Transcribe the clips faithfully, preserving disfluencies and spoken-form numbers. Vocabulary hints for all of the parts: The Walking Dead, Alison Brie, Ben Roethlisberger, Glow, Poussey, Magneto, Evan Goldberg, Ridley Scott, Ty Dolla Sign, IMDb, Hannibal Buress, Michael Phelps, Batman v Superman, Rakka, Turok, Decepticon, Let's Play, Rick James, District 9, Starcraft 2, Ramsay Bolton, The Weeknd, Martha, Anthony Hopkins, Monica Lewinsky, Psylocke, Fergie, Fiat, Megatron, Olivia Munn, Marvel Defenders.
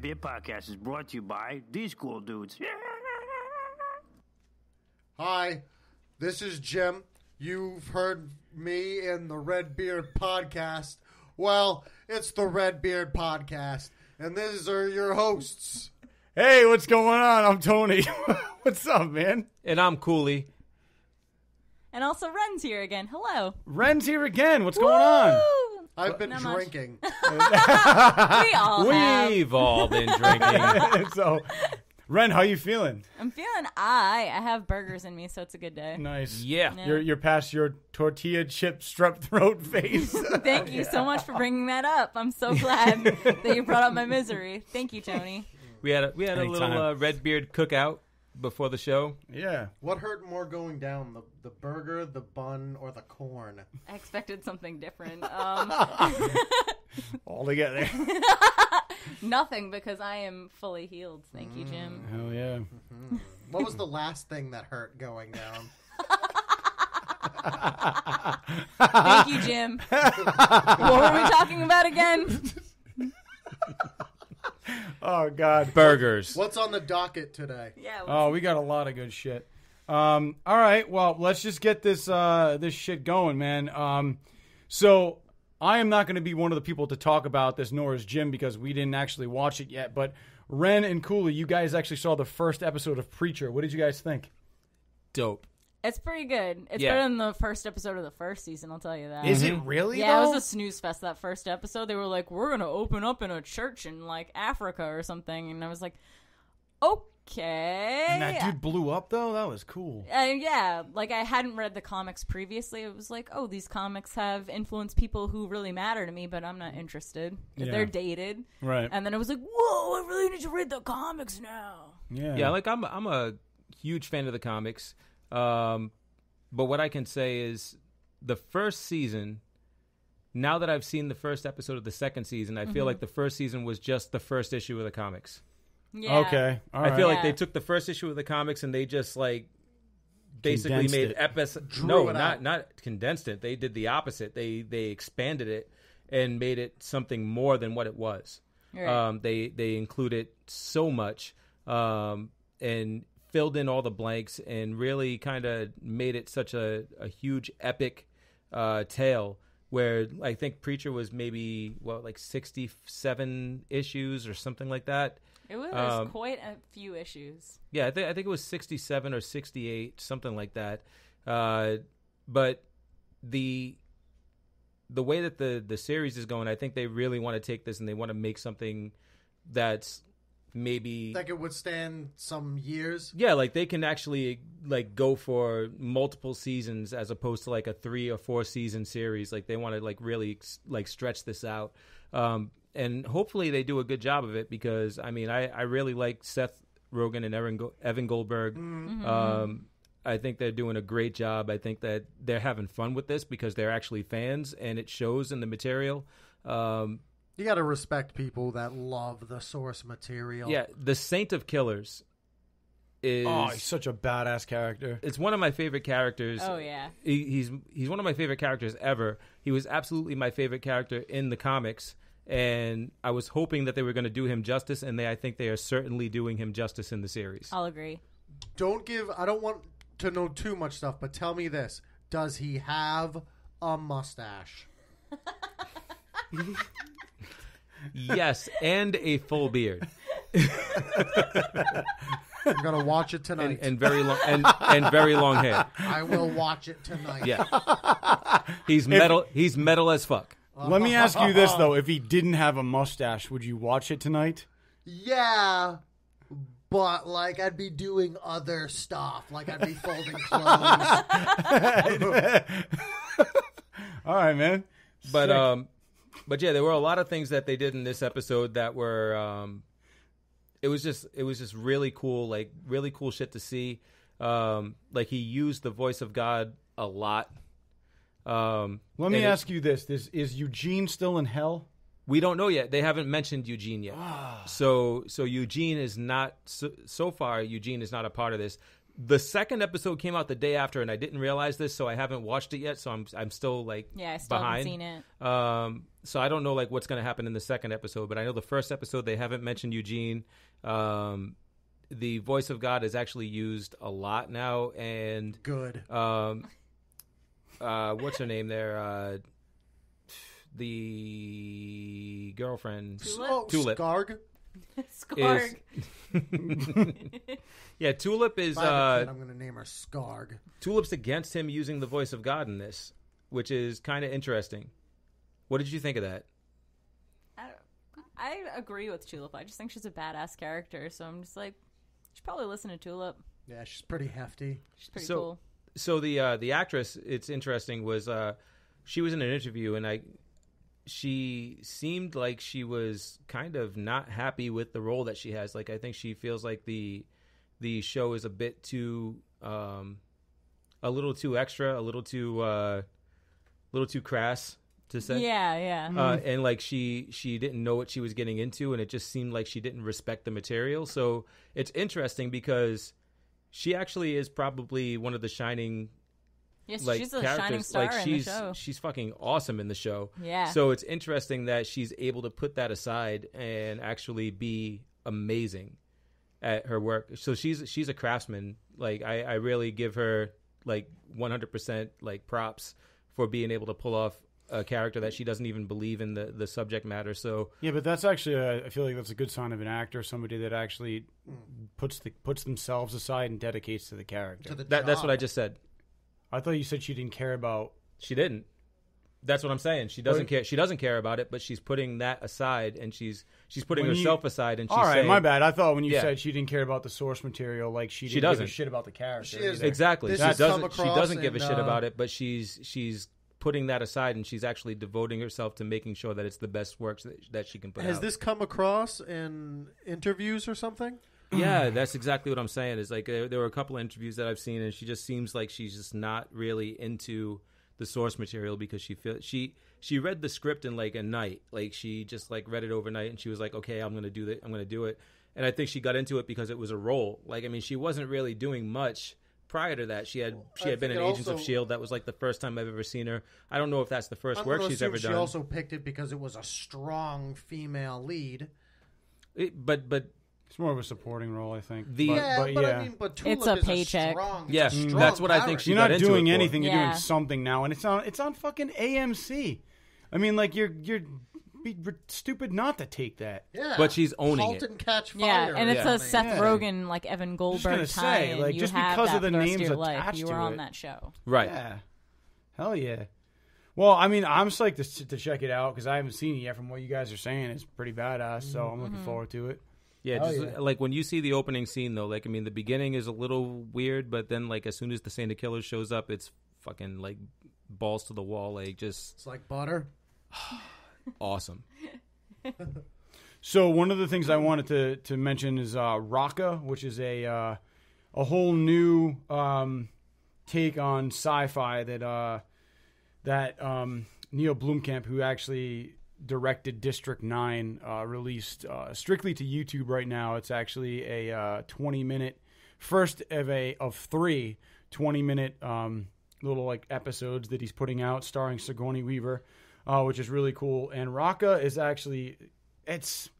Beer Podcast is brought to you by these cool dudes. Hi, this is Jim. You've heard me in the Red Beard Podcast. Well, it's the Red Beard Podcast, and these are your hosts. Hey, what's going on? I'm Tony. What's up, man? And I'm Cooley. And also Ren's here again. Hello. Ren's here again. What's Woo! Going on? I've been Not drinking. we all We've have. all been drinking. So, Ren, how you feeling? I'm feeling I. I have burgers in me, so it's a good day. Nice. Yeah. yeah. You're, you're past your tortilla chip strep throat phase. Thank you yeah. so much for bringing that up. I'm so glad that you brought up my misery. Thank you, Tony. We had a, we had a little uh, Red Beard cookout before the show. Yeah. What hurt more going down, the the burger, the bun, or the corn? I expected something different. Um, All together. Nothing, because I am fully healed. Thank mm, you, Jim. Hell yeah. Mm-hmm. What was the last thing that hurt going down? Thank you, Jim. What were we talking about again? Oh, God. Burgers. What's on the docket today? Yeah. Oh, we got a lot of good shit. Um, all right. Well, let's just get this uh, this shit going, man. Um, so I am not going to be one of the people to talk about this, nor is Jim, because we didn't actually watch it yet. But Ren and Cooley, you guys actually saw the first episode of Preacher. What did you guys think? Dope. It's pretty good. It's yeah. better than the first episode of the first season, I'll tell you that. Is it really, Yeah, though? It was a snooze fest, that first episode. They were like, we're going to open up in a church in, like, Africa or something. And I was like, okay. And that dude blew up, though? That was cool. Uh, yeah. Like, I hadn't read the comics previously. It was like, oh, these comics have influenced people who really matter to me, but I'm not interested. Yeah. They're dated. Right. And then I was like, whoa, I really need to read the comics now. Yeah. Yeah, like, I'm, I'm a huge fan of the comics. Um, but what I can say is the first season, now that I've seen the first episode of the second season, I mm-hmm. feel like the first season was just the first issue of the comics. Yeah. Okay. All right. I feel yeah. like they took the first issue of the comics and they just like basically condensed made episodes. No, not, out. not condensed it. They did the opposite. They, they expanded it and made it something more than what it was. Right. Um, they, they included so much, um, and filled in all the blanks and really kind of made it such a, a huge epic uh, tale where I think Preacher was maybe, what, like sixty-seven issues or something like that. It was um, quite a few issues. Yeah, I, th- I think it was sixty-seven or sixty-eight, something like that. Uh, but the the way that the, the series is going, I think they really want to take this and they want to make something that's maybe that could withstand some years. Yeah, like they can actually like go for multiple seasons as opposed to like a three or four season series. Like they want to like really like stretch this out, um, and hopefully they do a good job of it because I mean I, I really like Seth Rogen and Evan, Go- Evan Goldberg. Mm-hmm. Um, I think they're doing a great job. I think that they're having fun with this because they're actually fans and it shows in the material. Um, You got to respect people that love the source material. Yeah, the Saint of Killers is... Oh, he's such a badass character. It's one of my favorite characters. Oh, yeah. He, he's he's one of my favorite characters ever. He was absolutely my favorite character in the comics, and I was hoping that they were going to do him justice, and they I think they are certainly doing him justice in the series. I'll agree. Don't give... I don't want to know too much stuff, but tell me this. Does he have a mustache? Yes, and a full beard. I'm gonna watch it tonight, and, and very long, and, and very long hair. I will watch it tonight. Yeah, he's metal. If, he's metal as fuck. Let me ask you this though: if he didn't have a mustache, would you watch it tonight? Yeah, but like I'd be doing other stuff, like I'd be folding clothes. All right, man. But Sick. um. But yeah, there were a lot of things that they did in this episode that were, um, it was just, it was just really cool, like really cool shit to see. Um, like he used the voice of God a lot. Um, Let me ask it, you this. this: Is Eugene still in hell? We don't know yet. They haven't mentioned Eugene yet. so, so Eugene is not so, so far. Eugene is not a part of this. the second episode came out the day after, and I didn't realize this, so I haven't watched it yet. So I'm I'm still like yeah, I still behind. haven't seen it. Um, so I don't know like what's going to happen in the second episode, but I know the first episode they haven't mentioned Eugene. Um, the voice of God is actually used a lot now, and good. Um, uh, what's her name there? Uh, the girlfriend, Tulip. Tulip. Skarg. Skarg. Is... yeah, Tulip is. Uh, I'm going to name her Skarg. Tulip's against him using the voice of God in this, which is kind of interesting. What did you think of that? I, I agree with Tulip. I just think she's a badass character, so I'm just like, you should probably listen to Tulip. Yeah, she's pretty hefty. She's pretty so, cool. So the uh, the actress, it's interesting, was uh, she was in an interview, and I. She seemed like she was kind of not happy with the role that she has. Like, I think she feels like the the show is a bit too, um, a little too extra, a little too, uh, little too crass to say. Yeah, yeah. Mm-hmm. Uh, and like she she didn't know what she was getting into, and it just seemed like she didn't respect the material. So it's interesting because she actually is probably one of the shining. Yes, like she's a shining star like in the show. She's fucking awesome in the show. Yeah. So it's interesting that she's able to put that aside and actually be amazing at her work. So she's she's a craftsman. Like I, I really give her like one hundred percent like props for being able to pull off a character that she doesn't even believe in the, the subject matter. So yeah, but that's actually a, I feel like that's a good sign of an actor, somebody that actually puts the puts themselves aside and dedicates to the character. To the that, that's what I just said. I thought you said she didn't care about... She didn't. That's what I'm saying. She doesn't when, care. She doesn't care about it, but she's putting that aside, and she's she's putting herself you, aside. And she's all right, saying, my bad. I thought when you yeah. said she didn't care about the source material, like she didn't she doesn't. give a shit about the character. She is, exactly. She doesn't. She doesn't and, give a uh, shit about it, but she's she's putting that aside, and she's actually devoting herself to making sure that it's the best works that, that she can put has out. Has this come across in interviews or something? Yeah, that's exactly what I'm saying. Is like there, there were a couple of interviews that I've seen, and she just seems like she's just not really into the source material because she feel, she she read the script in like a night. Like she just like read it overnight, and she was like, "Okay, I'm gonna do that. I'm gonna do it." And I think she got into it because it was a role. Like I mean, she wasn't really doing much prior to that. She had she had been in Agents of S H I E L D. That was like the first time I've ever seen her. I don't know if that's the first work she's ever done. She also picked it because it was a strong female lead. It, but but. It's more of a supporting role, I think. The, but, yeah, but, but yeah. I mean, but Tulip it's a is paycheck. A strong, yeah, mm, that's what I think. She you're not doing anything; you're yeah. doing something now, and it's on. It's on fucking A M C. I mean, like you're you're be stupid not to take that. Yeah, but she's owning Halt it. And catch fire. Yeah, and it's yeah. a Seth yeah. Rogen, like Evan Goldberg tie. Like you just have because that of the names of life, attached you were to on it. That show, right? Yeah, hell yeah. Well, I mean, I'm psyched to, to check it out because I haven't seen it yet. From what you guys are saying, it's pretty badass. So I'm looking forward to it. Yeah, just oh, yeah. like when you see the opening scene, though, like, I mean, the beginning is a little weird, but then, like, as soon as the Saint of Killers shows up, it's fucking, like, balls to the wall, like, just... It's like butter. Awesome. So one of the things I wanted to, to mention is uh, Rakka, which is a uh, a whole new um, take on sci-fi that, uh, that um, Neil Blomkamp, who actually... directed District nine, uh, released uh, strictly to YouTube right now. It's actually a uh, twenty minute first of a of three twenty minute um, little like episodes that he's putting out, starring Sigourney Weaver, uh, which is really cool. And Rakka is actually it's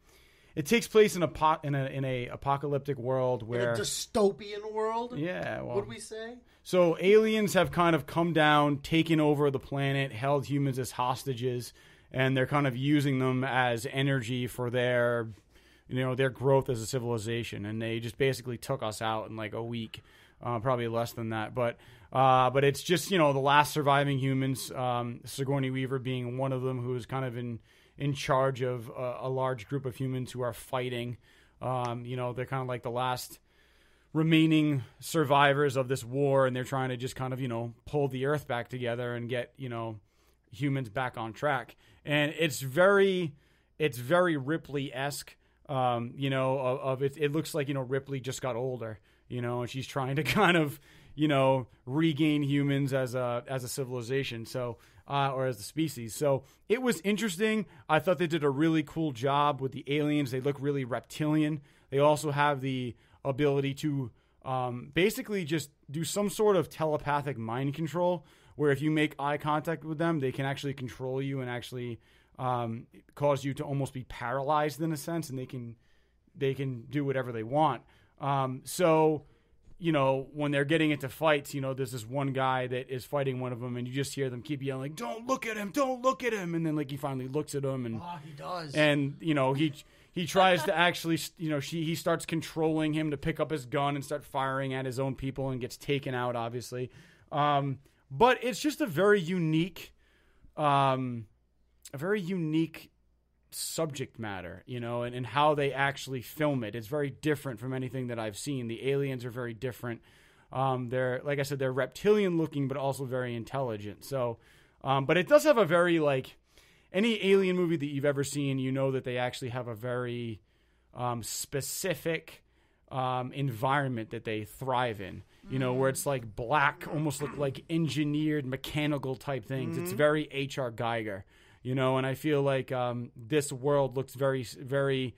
it takes place in a pot in a in a apocalyptic world where in a dystopian world. Yeah, well, would we say? So aliens have kind of come down, taken over the planet, held humans as hostages. And they're kind of using them as energy for their, you know, their growth as a civilization. And they just basically took us out in like a week, uh, probably less than that. But uh, but it's just, you know, the last surviving humans, um, Sigourney Weaver being one of them, who is kind of in, in charge of a, a large group of humans who are fighting. Um, you know, they're kind of like the last remaining survivors of this war. And they're trying to just kind of, you know, pull the earth back together and get, you know, humans back on track. And it's very, it's very Ripley-esque, um, you know, of, of it, it looks like, you know, Ripley just got older, you know, and she's trying to kind of, you know, regain humans as a, as a civilization. So, uh, or as a species. So it was interesting. I thought they did a really cool job with the aliens. They look really reptilian. They also have the ability to um, basically just do some sort of telepathic mind control where if you make eye contact with them, they can actually control you and actually um, cause you to almost be paralyzed in a sense, and they can they can do whatever they want. Um, so, you know, when they're getting into fights, you know, there's this one guy that is fighting one of them, and you just hear them keep yelling, "Don't look at him! Don't look at him!" And then, like, he finally looks at him, and oh, he does. And you know, he he tries to actually, you know, she he starts controlling him to pick up his gun and start firing at his own people, and gets taken out, obviously. Um, but it's just a very unique, um, a very unique subject matter, you know, and, and how they actually film it. It's very different from anything that I've seen. The aliens are very different. Um, they're, like I said, they're reptilian looking, but also very intelligent. So, um, but it does have a very, like, any alien movie that you've ever seen, you know that they actually have a very um, specific um, environment that they thrive in, you know, where it's like black, almost look like engineered mechanical type things. Mm-hmm. It's very H R Geiger. You know, and I feel like um, this world looks very, very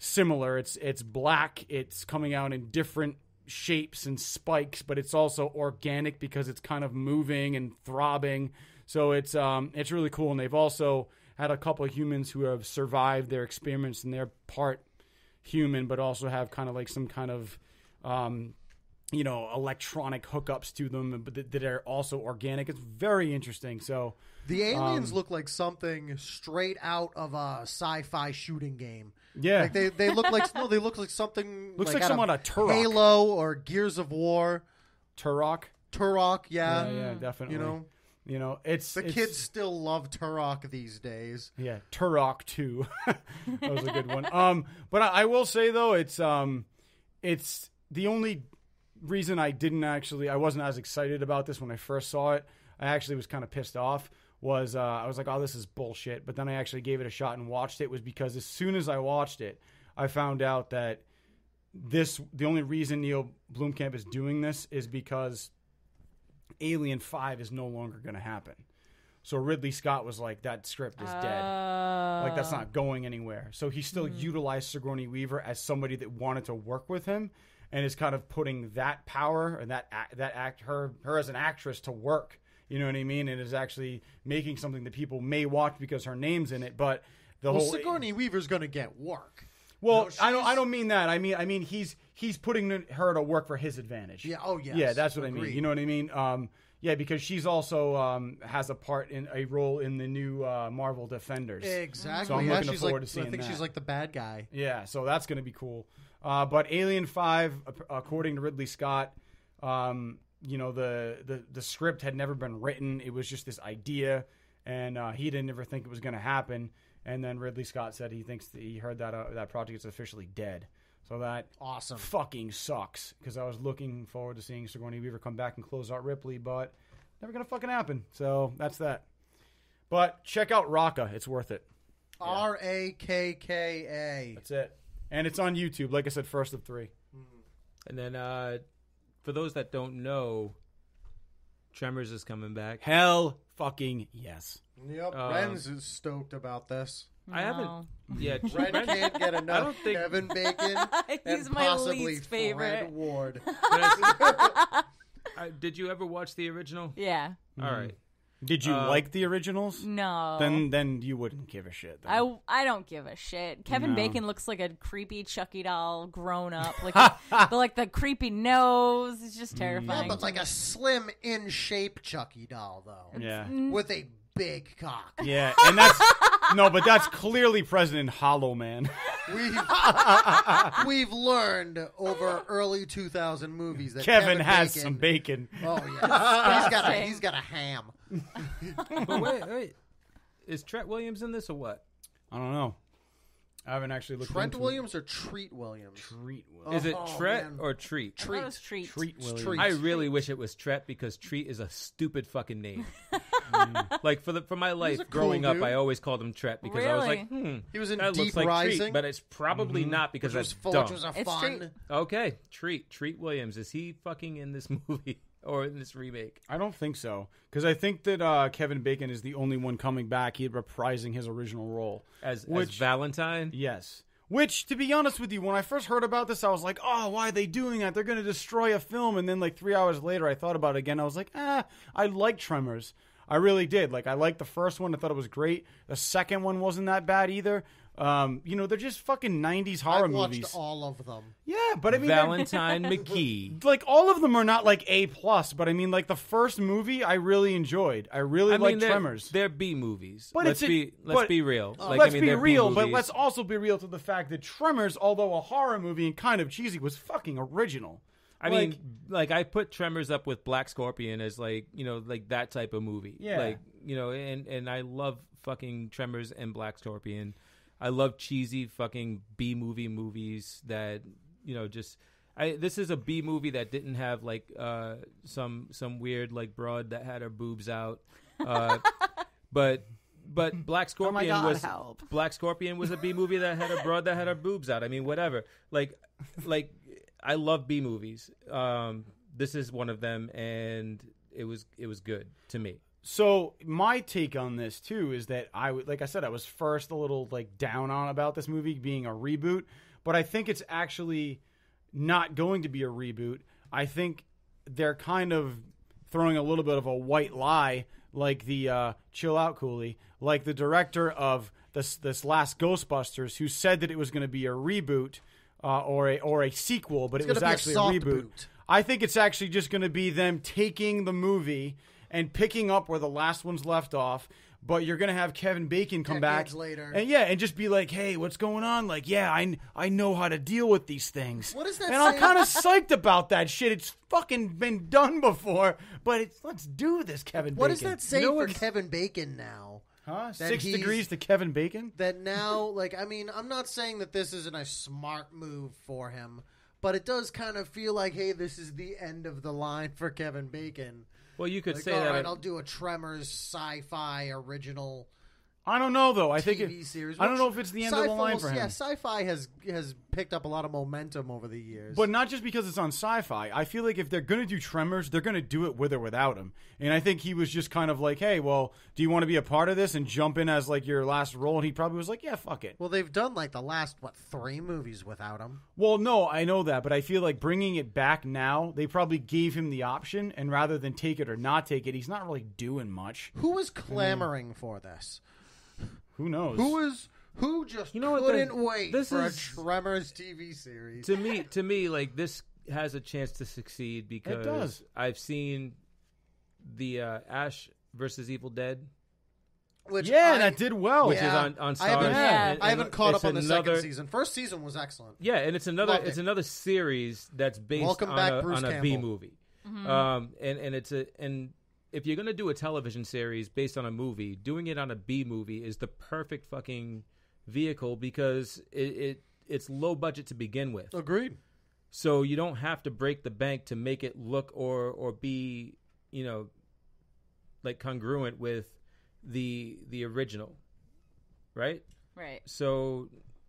similar. It's it's black. It's coming out in different shapes and spikes, but it's also organic because it's kind of moving and throbbing. So it's um, it's really cool. And they've also had a couple of humans who have survived their experiments, and they're part human, but also have kind of like some kind of um, you know, electronic hookups to them, but th that are also organic. It's very interesting. So. The aliens um, look like something straight out of a sci-fi shooting game. Yeah, like they they look like no, they look like something. Looks like, like someone a, a Turok, Halo, or Gears of War. Turok, Turok, yeah, yeah, yeah, definitely. You know, you know, it's the it's, kids still love Turok these days. Yeah, Turok two, that was a good one. Um, but I, I will say though, it's um, it's the only reason I didn't actually, I wasn't as excited about this when I first saw it. I actually was kind of pissed off. Was uh, I was like, oh, this is bullshit. But then I actually gave it a shot and watched it. Was because as soon as I watched it, I found out that this the only reason Neil Blomkamp is doing this is because Alien five is no longer going to happen. So Ridley Scott was like, that script is dead. Uh... Like, that's not going anywhere. So he still mm-hmm. utilized Sigourney Weaver as somebody that wanted to work with him, and is kind of putting that power and that that act her her as an actress to work. You know what I mean? It is actually making something that people may watch because her name's in it, but the well, whole Sigourney Weaver's going to get work. Well, no, I don't. I don't mean that. I mean, I mean he's he's putting her to work for his advantage. Yeah. Oh, yes. Yeah. That's what Agreed. I mean. You know what I mean? Um, yeah, because she's also um, has a part in a role in the new uh, Marvel Defenders. Exactly. So I'm yeah, looking she's forward like, to seeing that. I think that. She's like the bad guy. Yeah. So that's going to be cool. Uh, but Alien five, according to Ridley Scott. Um, You know, the, the, the script had never been written. It was just this idea, and uh, he didn't ever think it was going to happen. And then Ridley Scott said he thinks that he heard that uh, that project is officially dead. So that awesome fucking sucks, because I was looking forward to seeing Sigourney Weaver come back and close out Ripley, but never going to fucking happen. So that's that. But check out Rakka. It's worth it. Yeah. R A K K A. That's it. And it's on YouTube. Like I said, first of three. And then... Uh... For those that don't know, Tremors is coming back. Hell fucking yes. Yep, uh, Renz is stoked about this. No. I haven't. Yeah, Ren can't get enough think... Kevin Bacon and my possibly least favorite. Fred Ward. I, I, did you ever watch the original? Yeah. Mm-hmm. All right. Did you uh, like the originals? No. Then then you wouldn't give a shit. Then. I, I don't give a shit. Kevin no. Bacon looks like a creepy Chucky doll grown up. Like the, the, like the creepy nose. It's just terrifying. Yeah, but like a slim, in-shape Chucky doll, though. Yeah. With a big cock. Yeah, and that's... no, but that's clearly President Hollow Man. We've, we've learned over early two thousand movies that Kevin, Kevin has Bacon, some bacon. Oh, yeah. He's got a, he's got a ham. But wait, wait. Is Treat Williams in this or what? I don't know. I haven't actually looked at Treat Williams it. or Treat Williams? Treat Williams. Is it oh, Tret man. or Treat? Treat. I Treat. Treat Williams. Treat. I really wish it was Tret, because Treat is a stupid fucking name. mm. Like for the for my life cool growing dude. up, I always called him Tret because really? I was like, hmm, he was in that Deep looks like Rising, Treat, but it's probably mm-hmm. not because which that's full, dumb. Which was a it's fun. Treat. Okay, Treat. Treat Williams. Is he fucking in this movie or in this remake? I don't think so, because I think that uh, Kevin Bacon is the only one coming back. He's reprising his original role as, which, as Valentine. Yes. Which, to be honest with you, when I first heard about this, I was like, oh, why are they doing that? They're going to destroy a film. And then like three hours later, I thought about it again. I was like, ah, I like Tremors. I really did. Like, I liked the first one. I thought it was great. The second one wasn't that bad either. Um, you know, they're just fucking nineties horror I've movies. I've watched all of them. Yeah, but I mean... Valentine McKee. Like, all of them are not like A+, but I mean, like, the first movie I really enjoyed. I really like Tremors. They're, they're B movies. But let's, it's a, be, let's but, be real. Uh, like, let's I mean, be real, but let's also be real to the fact that Tremors, although a horror movie and kind of cheesy, was fucking original. I like, mean, like, I put Tremors up with Black Scorpion as, like, you know, like that type of movie. Yeah. Like, you know, and, and I love fucking Tremors and Black Scorpion. I love cheesy fucking B-movie movies that, you know, just... I, this is a B-movie that didn't have, like, uh, some some weird, like, broad that had her boobs out. Uh, but but Black Scorpion oh my God, was... help. Black Scorpion was a B-movie that had a broad that had her boobs out. I mean, whatever. Like, like I love B-movies. Um, this is one of them, and it was it was good to me. So my take on this too is that I would, like I said, I was first a little like down on about this movie being a reboot, but I think it's actually not going to be a reboot. I think they're kind of throwing a little bit of a white lie, like the uh, chill out coolie, like the director of this this last Ghostbusters, who said that it was going to be a reboot uh, or a or a sequel, but it's it was actually a, a reboot. Boot. I think it's actually just going to be them taking the movie and picking up where the last one's left off, but you're going to have Kevin Bacon come back later. And yeah, and just be like, hey, what's going on? Like, yeah, I, I know how to deal with these things. What is that? And I'm kind of psyched about that shit. It's fucking been done before, but it's, let's do this, Kevin Bacon. What does that say no for Kevin Bacon now? Huh? Six degrees to Kevin Bacon? That now, like, I mean, I'm not saying that this isn't a smart move for him, but it does kind of feel like, hey, this is the end of the line for Kevin Bacon. Well, you could like, say all that. All right, I'll do a Tremors sci-fi original. I don't know though. I T V think it, series. I don't know if it's the end of the line for him. Yeah, sci-fi has has picked up a lot of momentum over the years. But not just because it's on sci-fi. I feel like if they're going to do Tremors, they're going to do it with or without him. And I think he was just kind of like, "Hey, well, do you want to be a part of this and jump in as like your last role?" And he probably was like, "Yeah, fuck it." Well, they've done like the last what three movies without him. Well, no, I know that, but I feel like bringing it back now, they probably gave him the option, and rather than take it or not take it, he's not really doing much. Who is clamoring mm. for this? Who knows? Who is who just you know couldn't what, wait this for is, a Tremors T V series? To me, to me, like this has a chance to succeed because it does. I've seen the uh, Ash versus Evil Dead, which yeah, I, that did well, which yeah. is on on Starz. I haven't, yeah. and, and I haven't caught up on the another, second season. First season was excellent. Yeah, and it's another Loved it's it. another series that's based Welcome on, back, a, Bruce on a B movie, mm-hmm. um, and and it's a and. If you're going to do a television series based on a movie, doing it on a B movie is the perfect fucking vehicle because it, it it's low budget to begin with. Agreed. So you don't have to break the bank to make it look or or be, you know, like congruent with the the original. Right? Right. So,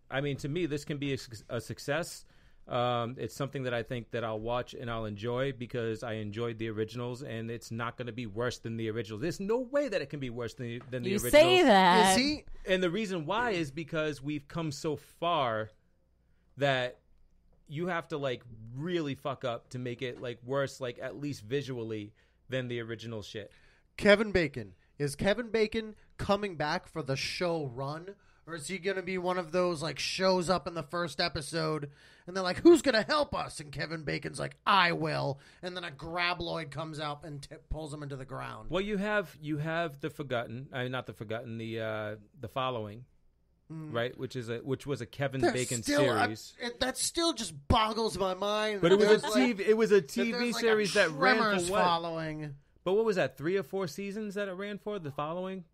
I mean, to me, this can be a, a success. Um, it's something that I think that I'll watch and I'll enjoy because I enjoyed the originals, and it's not going to be worse than the originals. There's no way that it can be worse than, than the you originals. You say that. Is he? And the reason why is because we've come so far that you have to, like, really fuck up to make it, like, worse, like, at least visually than the original shit. Kevin Bacon. Is Kevin Bacon coming back for the show run? Or is he going to be one of those, like, shows up in the first episode, and they're like, who's going to help us? And Kevin Bacon's like, I will. And then a grabloid comes out and t- pulls him into the ground. Well, you have you have the Forgotten. I mean, not the Forgotten, the uh, the Following, mm. right? Which is a which was a Kevin there's Bacon still, series. I, it, that still just boggles my mind. But it was, a like, TV, it was a TV that series like a that ran for what? Following. But what was that, three or four seasons that it ran for, The Following?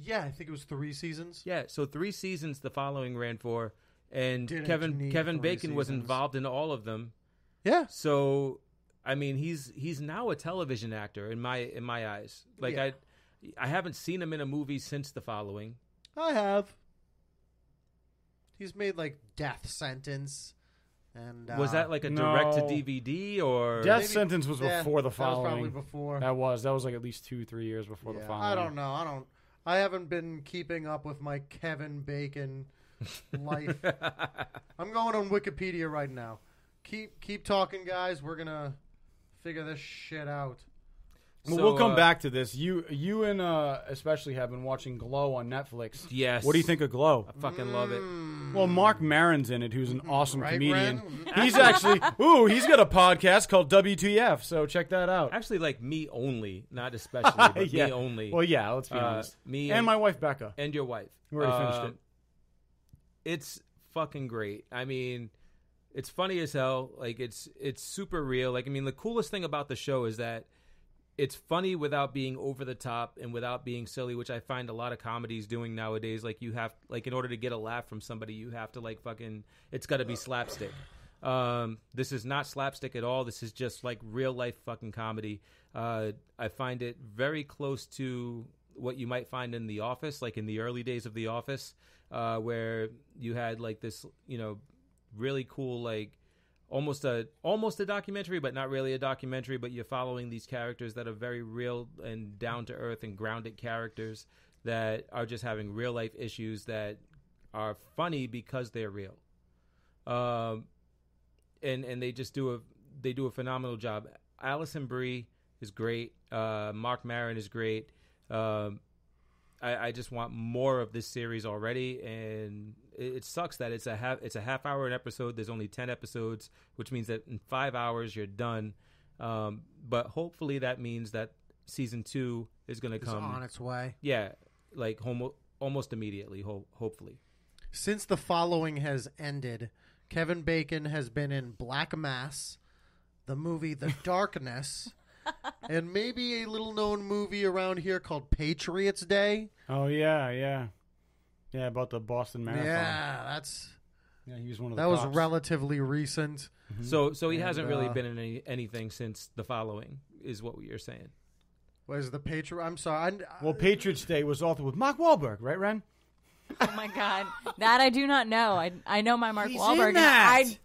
Yeah, I think it was three seasons. Yeah, so three seasons The Following ran for, and Didn't Kevin Kevin Bacon seasons. was involved in all of them. Yeah. So, I mean, he's he's now a television actor in my in my eyes. Like yeah. I I haven't seen him in a movie since The Following. I have. He's made like Death Sentence. And, uh, was that like a no. direct to D V D or Death Maybe, Sentence was yeah, before The Following? That was probably before. That was that was like at least two three years before yeah, The Following. I don't know. I don't. I haven't been keeping up with my Kevin Bacon life. I'm going on Wikipedia right now. Keep keep talking, guys. We're gonna figure this shit out. Well, so, we'll come uh, back to this. You you and uh, especially have been watching Glow on Netflix. Yes. What do you think of Glow? I fucking mm. love it. Well, Mark Maron's in it, who's an awesome right, comedian. Ren? He's actually, ooh, he's got a podcast called W T F, so check that out. Actually, like me only, not especially, but yeah. me only. Well, yeah, let's be uh, honest. Me and, and my wife, Becca. And your wife. We already uh, finished it. It's fucking great. I mean, it's funny as hell. Like, it's it's super real. Like, I mean, the coolest thing about the show is that it's funny without being over the top and without being silly, which I find a lot of comedies doing nowadays. Like, you have, like, in order to get a laugh from somebody, you have to, like, fucking, it's got to be slapstick. Um, this is not slapstick at all. This is just, like, real life fucking comedy. Uh, I find it very close to what you might find in The Office, like in the early days of The Office, uh, where you had, like, this, you know, really cool, like, Almost a almost a documentary, but not really a documentary. But you're following these characters that are very real and down to earth and grounded characters that are just having real life issues that are funny because they're real. Um, and and they just do a they do a phenomenal job. Alison Brie is great. Uh, Mark Maron is great. Um, I, I just want more of this series already, and it sucks that it's a half, it's a half hour an episode. There's only ten episodes, which means that in five hours you're done. Um, but hopefully that means that season two is going to come on its way. Yeah, like homo- almost immediately. Ho- hopefully, since The Following has ended, Kevin Bacon has been in Black Mass, the movie The Darkness, and maybe a little known movie around here called Patriots Day. Oh yeah, yeah. Yeah, about the Boston Marathon. Yeah, that's. Yeah, he was one of the. That cops. Was relatively recent. Mm-hmm. So, so he and, hasn't really uh, been in any, anything since The Following, is what you're saying. Was the Patriot? I'm sorry. I, well, Patriots Day was authored with Mark Wahlberg, right, Ren? Oh my God, that I do not know. I I know my Mark He's Wahlberg. In that. I,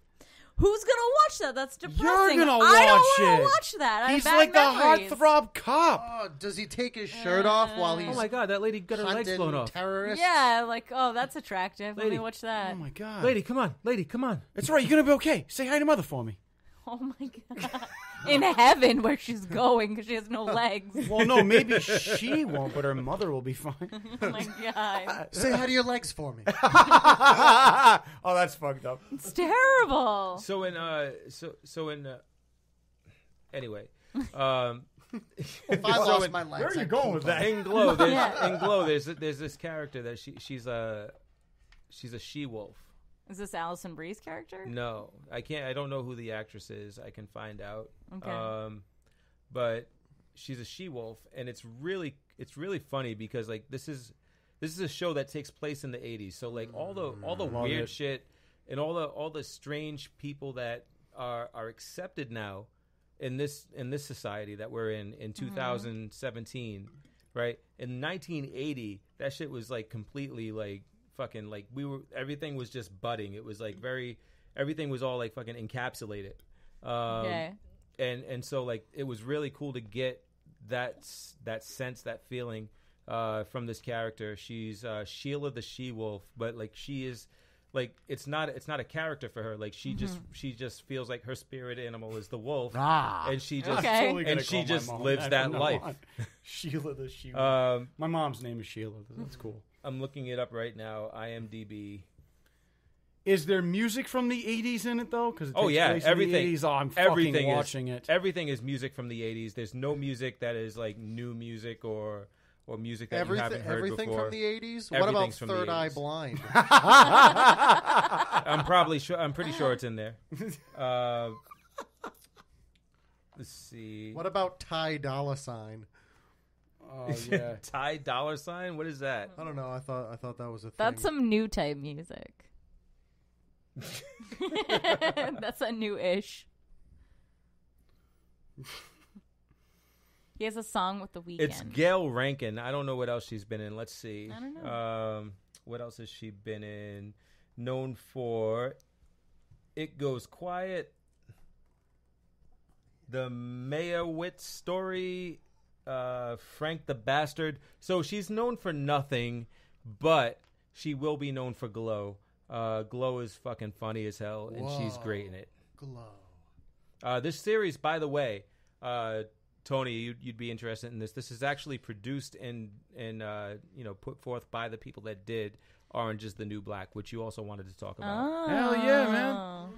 who's gonna watch that? That's depressing. You're gonna watch it. I don't want to watch that. I he's have like memories. The heartthrob cop. Oh, does he take his shirt uh, off while he's? Oh my God, that lady got her legs blown off. Terrorists. Yeah, like oh, that's attractive. Lady. Let me watch that. Oh my God, lady, come on, lady, come on. It's all right. You're gonna be okay. Say hi to mother for me. Oh my God. In heaven where she's going because she has no legs. Well, no, maybe she won't, but her mother will be fine. Oh, my God. Say hi to your legs for me. Oh, that's fucked up. It's terrible. So in, uh, so, so in, uh, anyway. Um, if I lost so in, my legs. Where are you I going with that? In Glow, there's, yeah. in Glow, there's, there's this character that she, she's a, she's a she-wolf. Is this Alison Brie's character? No, I can't. I don't know who the actress is. I can find out. Okay. Um, but she's a she-wolf, and it's really, it's really funny because like this is, this is a show that takes place in the eighties. So like all the, all the Love weird it. shit, and all the, all the strange people that are are accepted now, in this, in this society that we're in in two thousand seventeen, mm-hmm. right? In nineteen eighty, that shit was like completely like. Fucking like we were, everything was just budding. It was like very, everything was all like fucking encapsulated. Um, okay. And and so like it was really cool to get that that sense, that feeling uh, from this character. She's uh, Sheila the She-Wolf, but like she is, like it's not it's not a character for her. Like she mm-hmm. just she just feels like her spirit animal is the wolf, ah, and she just okay. totally and she just lives that, that life. On. Sheila the She-Wolf. Um, my mom's name is Sheila. That's cool. I'm looking it up right now. I M D B. Is there music from the eighties in it though? Because oh yeah, everything. The eighties. Oh, I'm everything fucking watching is, it. Everything is music from the eighties. There's no music that is like new music or or music that everything, you haven't heard everything before. Everything from the eighties. What about Third Eye Blind? I'm probably sure. I'm pretty sure it's in there. Uh, let's see. What about Ty Dolla Sign? Oh yeah, Ty Dolla Sign. What is that? I don't know. I thought I thought that was a thing. That's some new type music. That's a new-ish. He has a song with The Weeknd. It's Gail Rankin. I don't know what else she's been in. Let's see. I don't know. Um, what else has she been in? Known for It Goes Quiet, The Meyerowitz Story. uh, Frank the Bastard. So she's known for nothing, but she will be known for Glow. Uh, Glow is fucking funny as hell, and Whoa. she's great in it. Glow. Uh, this series, by the way, uh, Tony, you'd, you'd be interested in this. This is actually produced and and uh, you know, put forth by the people that did Orange is the New Black, which you also wanted to talk about. Oh. Hell yeah, man!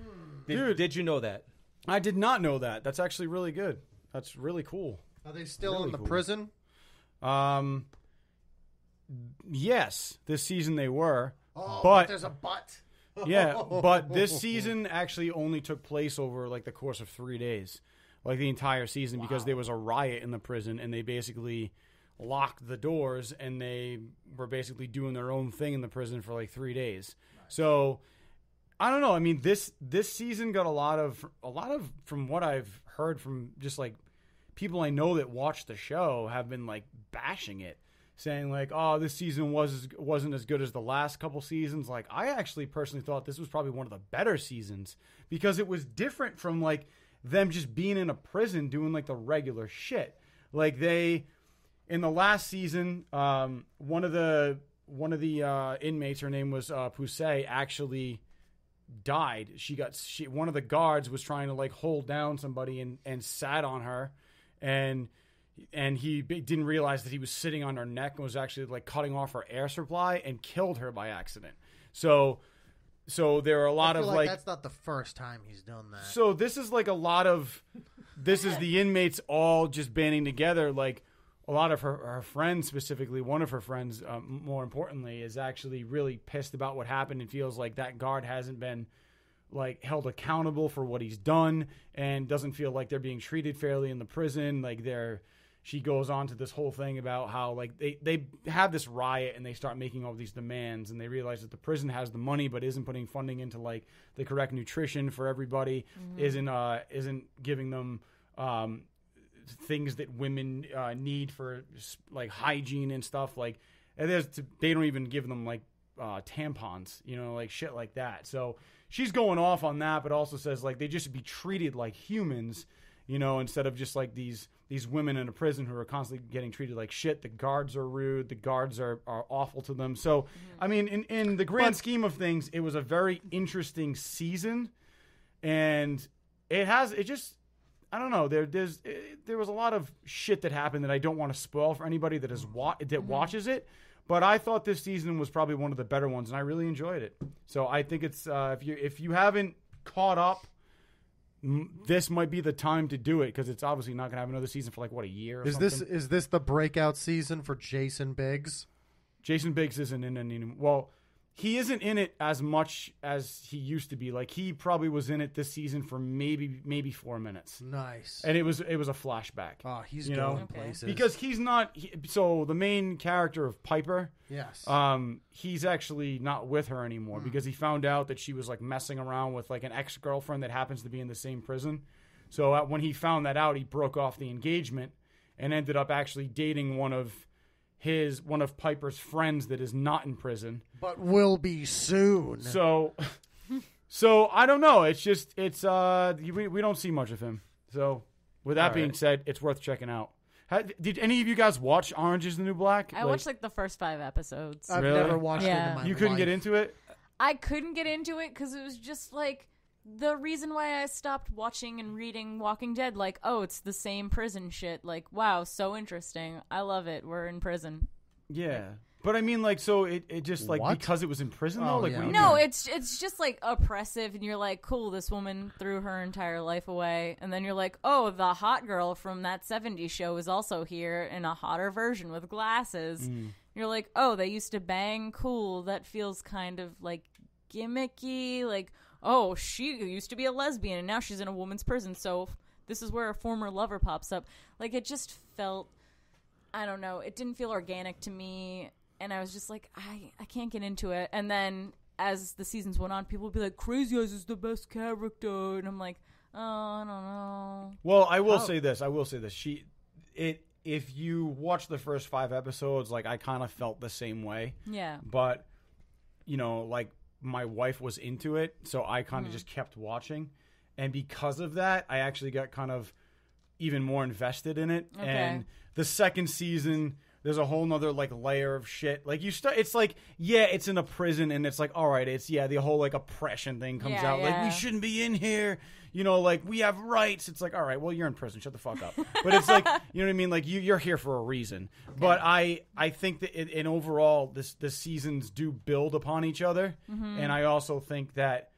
Did, Dude, did you know that? I did not know that. That's actually really good. That's really cool. Are they still really in the cool. prison? Um, yes, this season they were. Oh, but, but there's a but. Yeah, but this season actually only took place over like the course of three days, like the entire season, wow. because there was a riot in the prison, and they basically locked the doors, and they were basically doing their own thing in the prison for like three days. Nice. So I don't know. I mean, this this season got a lot of a lot of from what I've heard from just like people I know that watch the show have been like bashing it, saying like, oh, this season was wasn't as good as the last couple seasons. Like, I actually personally thought this was probably one of the better seasons because it was different from like them just being in a prison doing like the regular shit. Like they in the last season, um, one of the one of the uh, inmates, her name was uh, Poussey, actually died. She got she, one of the guards was trying to like hold down somebody and and sat on her, and. And he didn't realize that he was sitting on her neck and was actually like cutting off her air supply and killed her by accident. So, so there are a lot I feel of like, like that's not the first time he's done that. So this is like a lot of this is the inmates all just banding together. Like a lot of her, her friends specifically, one of her friends, um, more importantly, is actually really pissed about what happened and feels like that guard hasn't been like held accountable for what he's done and doesn't feel like they're being treated fairly in the prison. Like they're. She goes on to this whole thing about how like they, they have this riot and they start making all these demands and they realize that the prison has the money but isn't putting funding into like the correct nutrition for everybody, mm-hmm. isn't uh isn't giving them um things that women uh, need for like hygiene and stuff like and there's they don't even give them like uh, tampons, you know, like shit like that. So she's going off on that, but also says like they just be treated like humans. You know, instead of just like these these women in a prison who are constantly getting treated like shit. The guards are rude. The guards are, are awful to them. So, I mean, in, in the grand but, scheme of things, it was a very interesting season. And it has, it just, I don't know. There there's it, there was a lot of shit that happened that I don't want to spoil for anybody that is wa- that mm-hmm. watches it. But I thought this season was probably one of the better ones, and I really enjoyed it. So I think it's, uh, if you if you haven't caught up, this might be the time to do it because it's obviously not going to have another season for like what a year. Or is something. this is this the breakout season for Jason Biggs? Jason Biggs isn't in any. Well, he isn't in it as much as he used to be. Like he probably was in it this season for maybe maybe four minutes. Nice, and it was it was a flashback. Oh, he's you going know? places because he's not. He, so the main character of Piper, yes, um, he's actually not with her anymore mm. because he found out that she was like messing around with like an ex-girlfriend that happens to be in the same prison. So uh, when he found that out, he broke off the engagement and ended up actually dating one of. His one of Piper's friends that is not in prison, but will be soon. So, so I don't know. It's just it's uh we we don't see much of him. So, with that All being right. said, it's worth checking out. How, did any of you guys watch Orange is the New Black? I like, watched like the first five episodes. I've really? never watched yeah. it in my life. You couldn't get into it? I couldn't get into it because it was just like. The reason why I stopped watching and reading Walking Dead, like, oh, it's the same prison shit. Like, wow, so interesting. I love it. We're in prison. Yeah. Like, but I mean, like, so it, it just, like, what? because it was in prison, though? Oh, like, yeah. No, doing? it's it's just, like, oppressive, and you're like, cool, this woman threw her entire life away. And then you're like, oh, the hot girl from that seventies show is also here in a hotter version with glasses. Mm. You're like, oh, they used to bang. Cool. That feels kind of, like, gimmicky, like... Oh, she used to be a lesbian, and now she's in a woman's prison, so this is where a former lover pops up. Like, it just felt, I don't know, it didn't feel organic to me, and I was just like, I, I can't get into it. And then as the seasons went on, people would be like, Crazy Eyes is the best character, and I'm like, oh, I don't know. Well, I will oh. say this, I will say this. She, it, if you watch the first five episodes, like, I kind of felt the same way. Yeah. But, you know, like, my wife was into it, so I kind of mm. just kept watching. And because of that, I actually got kind of even more invested in it. Okay. And the second season, there's a whole nother like layer of shit. Like you start, it's like, yeah, it's in a prison, and it's like, all right, it's yeah, the whole like oppression thing comes yeah, out. Yeah. Like we shouldn't be in here, you know. Like we have rights. It's like, all right, well, you're in prison. Shut the fuck up. But it's like, you know what I mean? Like you, you're here for a reason. Okay. But I, I think that it, and overall, this the seasons do build upon each other, mm-hmm. and I also think that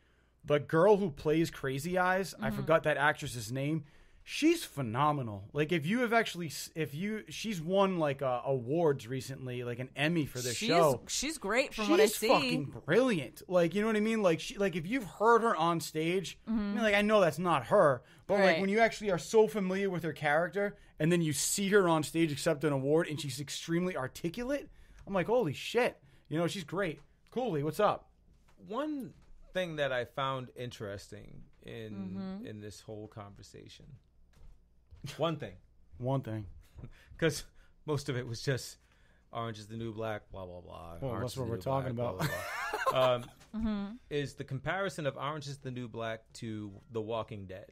the girl who plays Crazy Eyes, mm-hmm. I forgot that actress's name. She's phenomenal. Like, if you have actually, if you, she's won like uh, awards recently, like an Emmy for this she's, show. She's great from she's what I see. She's fucking brilliant. Like, you know what I mean? Like, she, like if you've heard her on stage, mm-hmm. I mean, like I know that's not her, but right. like when you actually are so familiar with her character, and then you see her on stage accept an award, and she's extremely articulate. I'm like, holy shit! You know, she's great. Cooley, what's up? One thing that I found interesting in mm-hmm. in this whole conversation. One thing. One thing. Because most of it was just Orange is the New Black, blah, blah, blah. Well, that's what we're talking about. Blah, blah, blah. um, mm-hmm. Is the comparison of Orange is the New Black to The Walking Dead.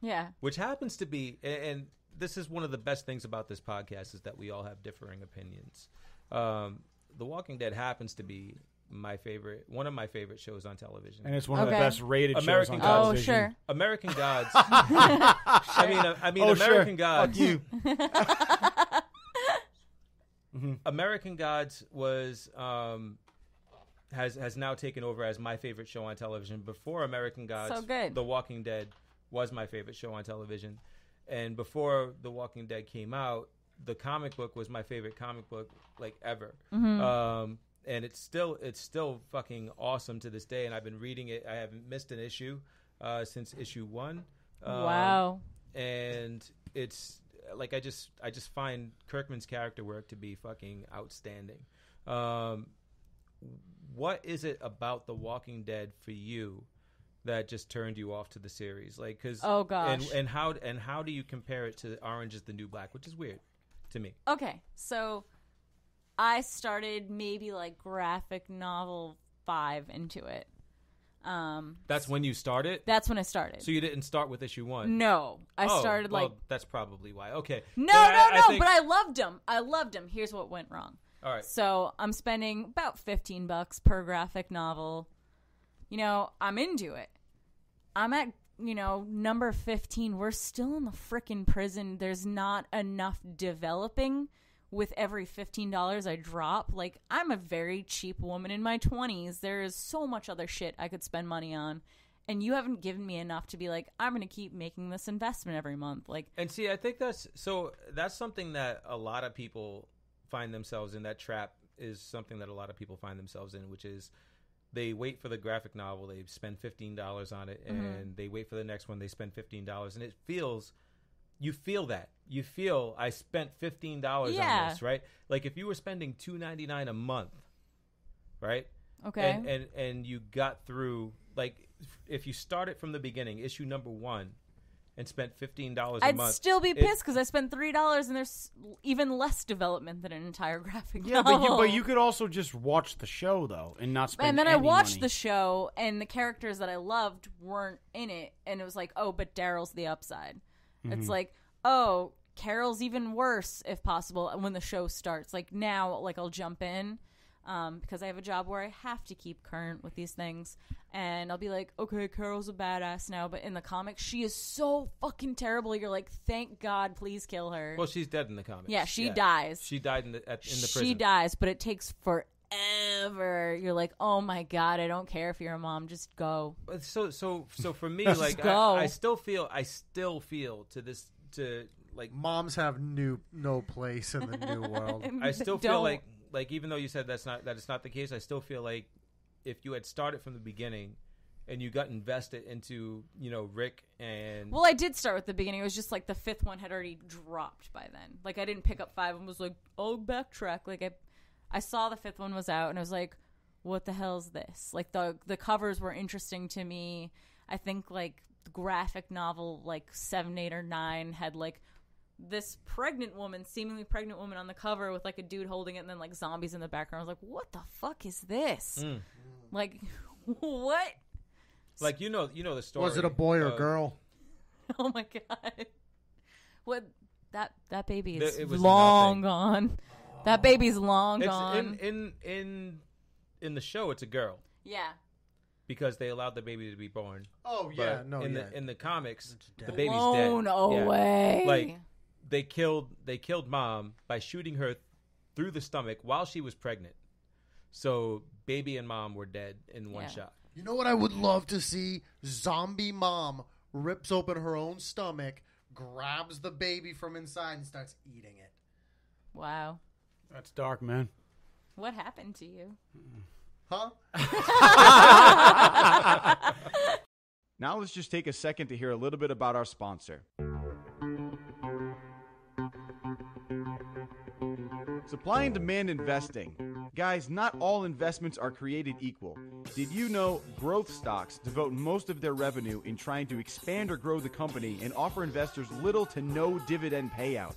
Yeah. Which happens to be, and this is one of the best things about this podcast, is that we all have differing opinions. Um, The Walking Dead happens to be my favorite, one of my favorite shows on television, and it's one okay. of the best rated American shows on Gods. television. Oh, sure. American Gods. I mean, I mean, oh, American sure. Gods. Fuck you. mm-hmm. American Gods was um, has has now taken over as my favorite show on television. Before American Gods, so good. The Walking Dead was my favorite show on television, and before The Walking Dead came out, the comic book was my favorite comic book like ever. Mm-hmm. Um, And it's still it's still fucking awesome to this day. And I've been reading it. I haven't missed an issue uh, since issue one. Um, wow. And it's like I just I just find Kirkman's character work to be fucking outstanding. Um, what is it about The Walking Dead for you that just turned you off to the series? Like, 'cause, oh gosh. And, and how and how do you compare it to Orange is the New Black, which is weird to me. Okay, so. I started maybe like graphic novel five into it. Um, that's when you started? That's when I started. So you didn't start with issue one? No. I oh, started well, like... that's probably why. Okay. No, so no, I, no, I think... but I loved them. I loved them. Here's what went wrong. All right. So I'm spending about fifteen bucks per graphic novel. You know, I'm into it. I'm at, you know, number fifteen. We're still in the frickin' prison. There's not enough developing... With every fifteen dollars I drop, like, I'm a very cheap woman in my twenties. There is so much other shit I could spend money on. And you haven't given me enough to be like, I'm going to keep making this investment every month. Like, and see, I think that's so that's something that a lot of people find themselves in. That trap is something that a lot of people find themselves in, which is they wait for the graphic novel. They spend fifteen dollars on it, mm-hmm. and they wait for the next one. They spend fifteen dollars, and it feels... You feel that. You feel, I spent fifteen dollars yeah. on this, right? Like, if you were spending two ninety-nine a month, right? Okay. And, and and you got through, like, if you started from the beginning, issue number one, and spent fifteen dollars a I'd month. I'd still be pissed because I spent three dollars and there's even less development than an entire graphic yeah, novel. Yeah, but you, but you could also just watch the show, though, and not spend any And then any I watched money. the show, and the characters that I loved weren't in it, and it was like, oh, but Daryl's the upside. Mm-hmm. It's like, oh, Carol's even worse if possible. And when the show starts, like now, like I'll jump in um, because I have a job where I have to keep current with these things. And I'll be like, okay, Carol's a badass now. But in the comics, she is so fucking terrible. You're like, thank God, please kill her. Well, she's dead in the comics. Yeah, she yeah. dies. She died in the, at, in the prison. She dies, but it takes forever. Ever you're like, oh my God, I don't care if you're a mom, just go. So, so, so for me, like, I, I still feel, I still feel to this, to like, moms have new no place in the new world. I still feel don't. like, like even though you said that's not that it's not the case, I still feel like if you had started from the beginning and you got invested into, you know, Rick and well, I did start with the beginning. It was just like the fifth one had already dropped by then. Like I didn't pick up five and was like, oh, backtrack. Like I. I saw the fifth one was out, and I was like, what the hell is this? Like, the the covers were interesting to me. I think, like, the graphic novel, like, seven, eight, or nine had, like, this pregnant woman, seemingly pregnant woman on the cover with, like, a dude holding it and then, like, zombies in the background. I was like, what the fuck is this? Mm. Like, what? Like, you know you know the story. Was it a boy or a uh, girl? Oh, my God. What that that baby is it was long nothing. gone. That baby's long it's gone. In, in in in the show, it's a girl. Yeah. Because they allowed the baby to be born. Oh yeah, but no. In yeah. the in the comics, the baby's Blown dead. away. Yeah. Like they killed they killed mom by shooting her through the stomach while she was pregnant. So baby and mom were dead in one yeah. shot. You know what I would love to see? Zombie mom rips open her own stomach, grabs the baby from inside, and starts eating it. Wow. That's dark, man. What happened to you? Huh? Now let's just take a second to hear a little bit about our sponsor. Supply and demand investing. Guys, not all investments are created equal. Did you know growth stocks devote most of their revenue in trying to expand or grow the company and offer investors little to no dividend payout?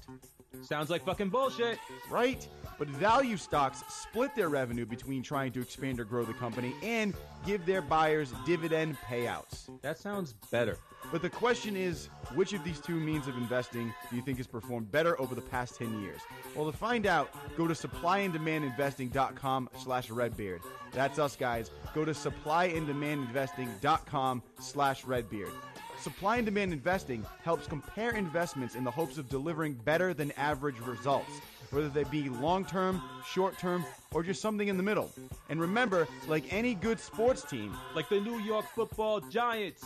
Sounds like fucking bullshit. Right? But value stocks split their revenue between trying to expand or grow the company and give their buyers dividend payouts. That sounds better. But the question is, which of these two means of investing do you think has performed better over the past ten years? Well, to find out, go to supply and demand investing dot com slash Redbeard. That's us, guys. Go to supply and demand investing dot com slash Redbeard. Supply and demand investing helps compare investments in the hopes of delivering better than average results, whether they be long-term, short-term, or just something in the middle. And remember, like any good sports team, like the New York Football Giants.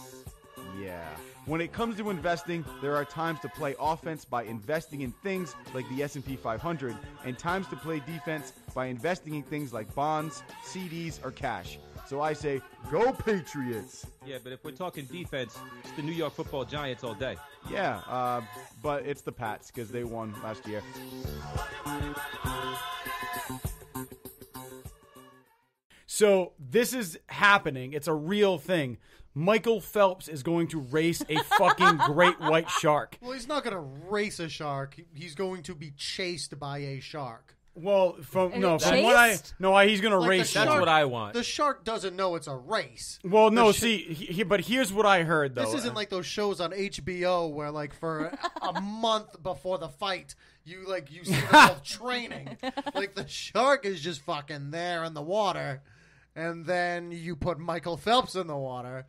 Yeah. When it comes to investing, there are times to play offense by investing in things like the S and P five hundred and times to play defense by investing in things like bonds, C Ds, or cash. So I say, go Patriots! Yeah, but if we're talking defense, it's the New York Football Giants all day. Yeah, uh, but it's the Pats because they won last year. So this is happening. It's a real thing. Michael Phelps is going to race a fucking great white shark. Well, he's not going to race a shark. He's going to be chased by a shark. Well, from no, from what I no, he's going to race. That's what I want. The shark doesn't know it's a race. Well, no, see, he, but here's what I heard though. This isn't like those shows on H B O where, like, for a month before the fight, you like you see yourself training. Like the shark is just fucking there in the water, and then you put Michael Phelps in the water.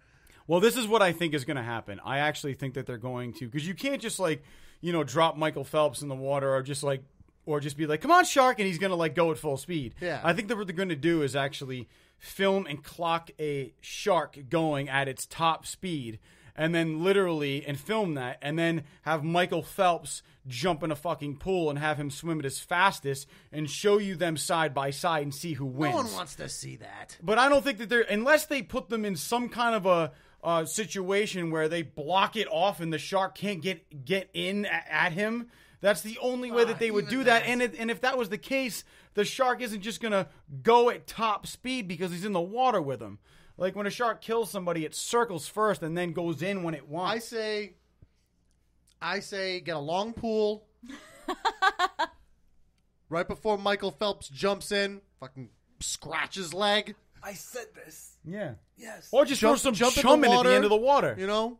Well, this is what I think is going to happen. I actually think that they're going to, because you can't just like you know drop Michael Phelps in the water or just like. Or just be like, come on, shark, and he's going to, like, go at full speed. Yeah. I think that what they're going to do is actually film and clock a shark going at its top speed and then literally and film that and then have Michael Phelps jump in a fucking pool and have him swim at his fastest and show you them side by side and see who wins. No one wants to see that. But I don't think that they're – unless they put them in some kind of a – Uh, situation where they block it off and the shark can't get get in at, at him. That's the only way that they would do that. And it, and if that was the case, the shark isn't just gonna go at top speed because he's in the water with him. Like when a shark kills somebody, it circles first and then goes in when it wants. I say, I say, get a long pool. Right before Michael Phelps jumps in, fucking scratch his leg. I said this. Yeah. Yes. Or just jump, throw some jump chum in, the in water, at the end of the water. You know,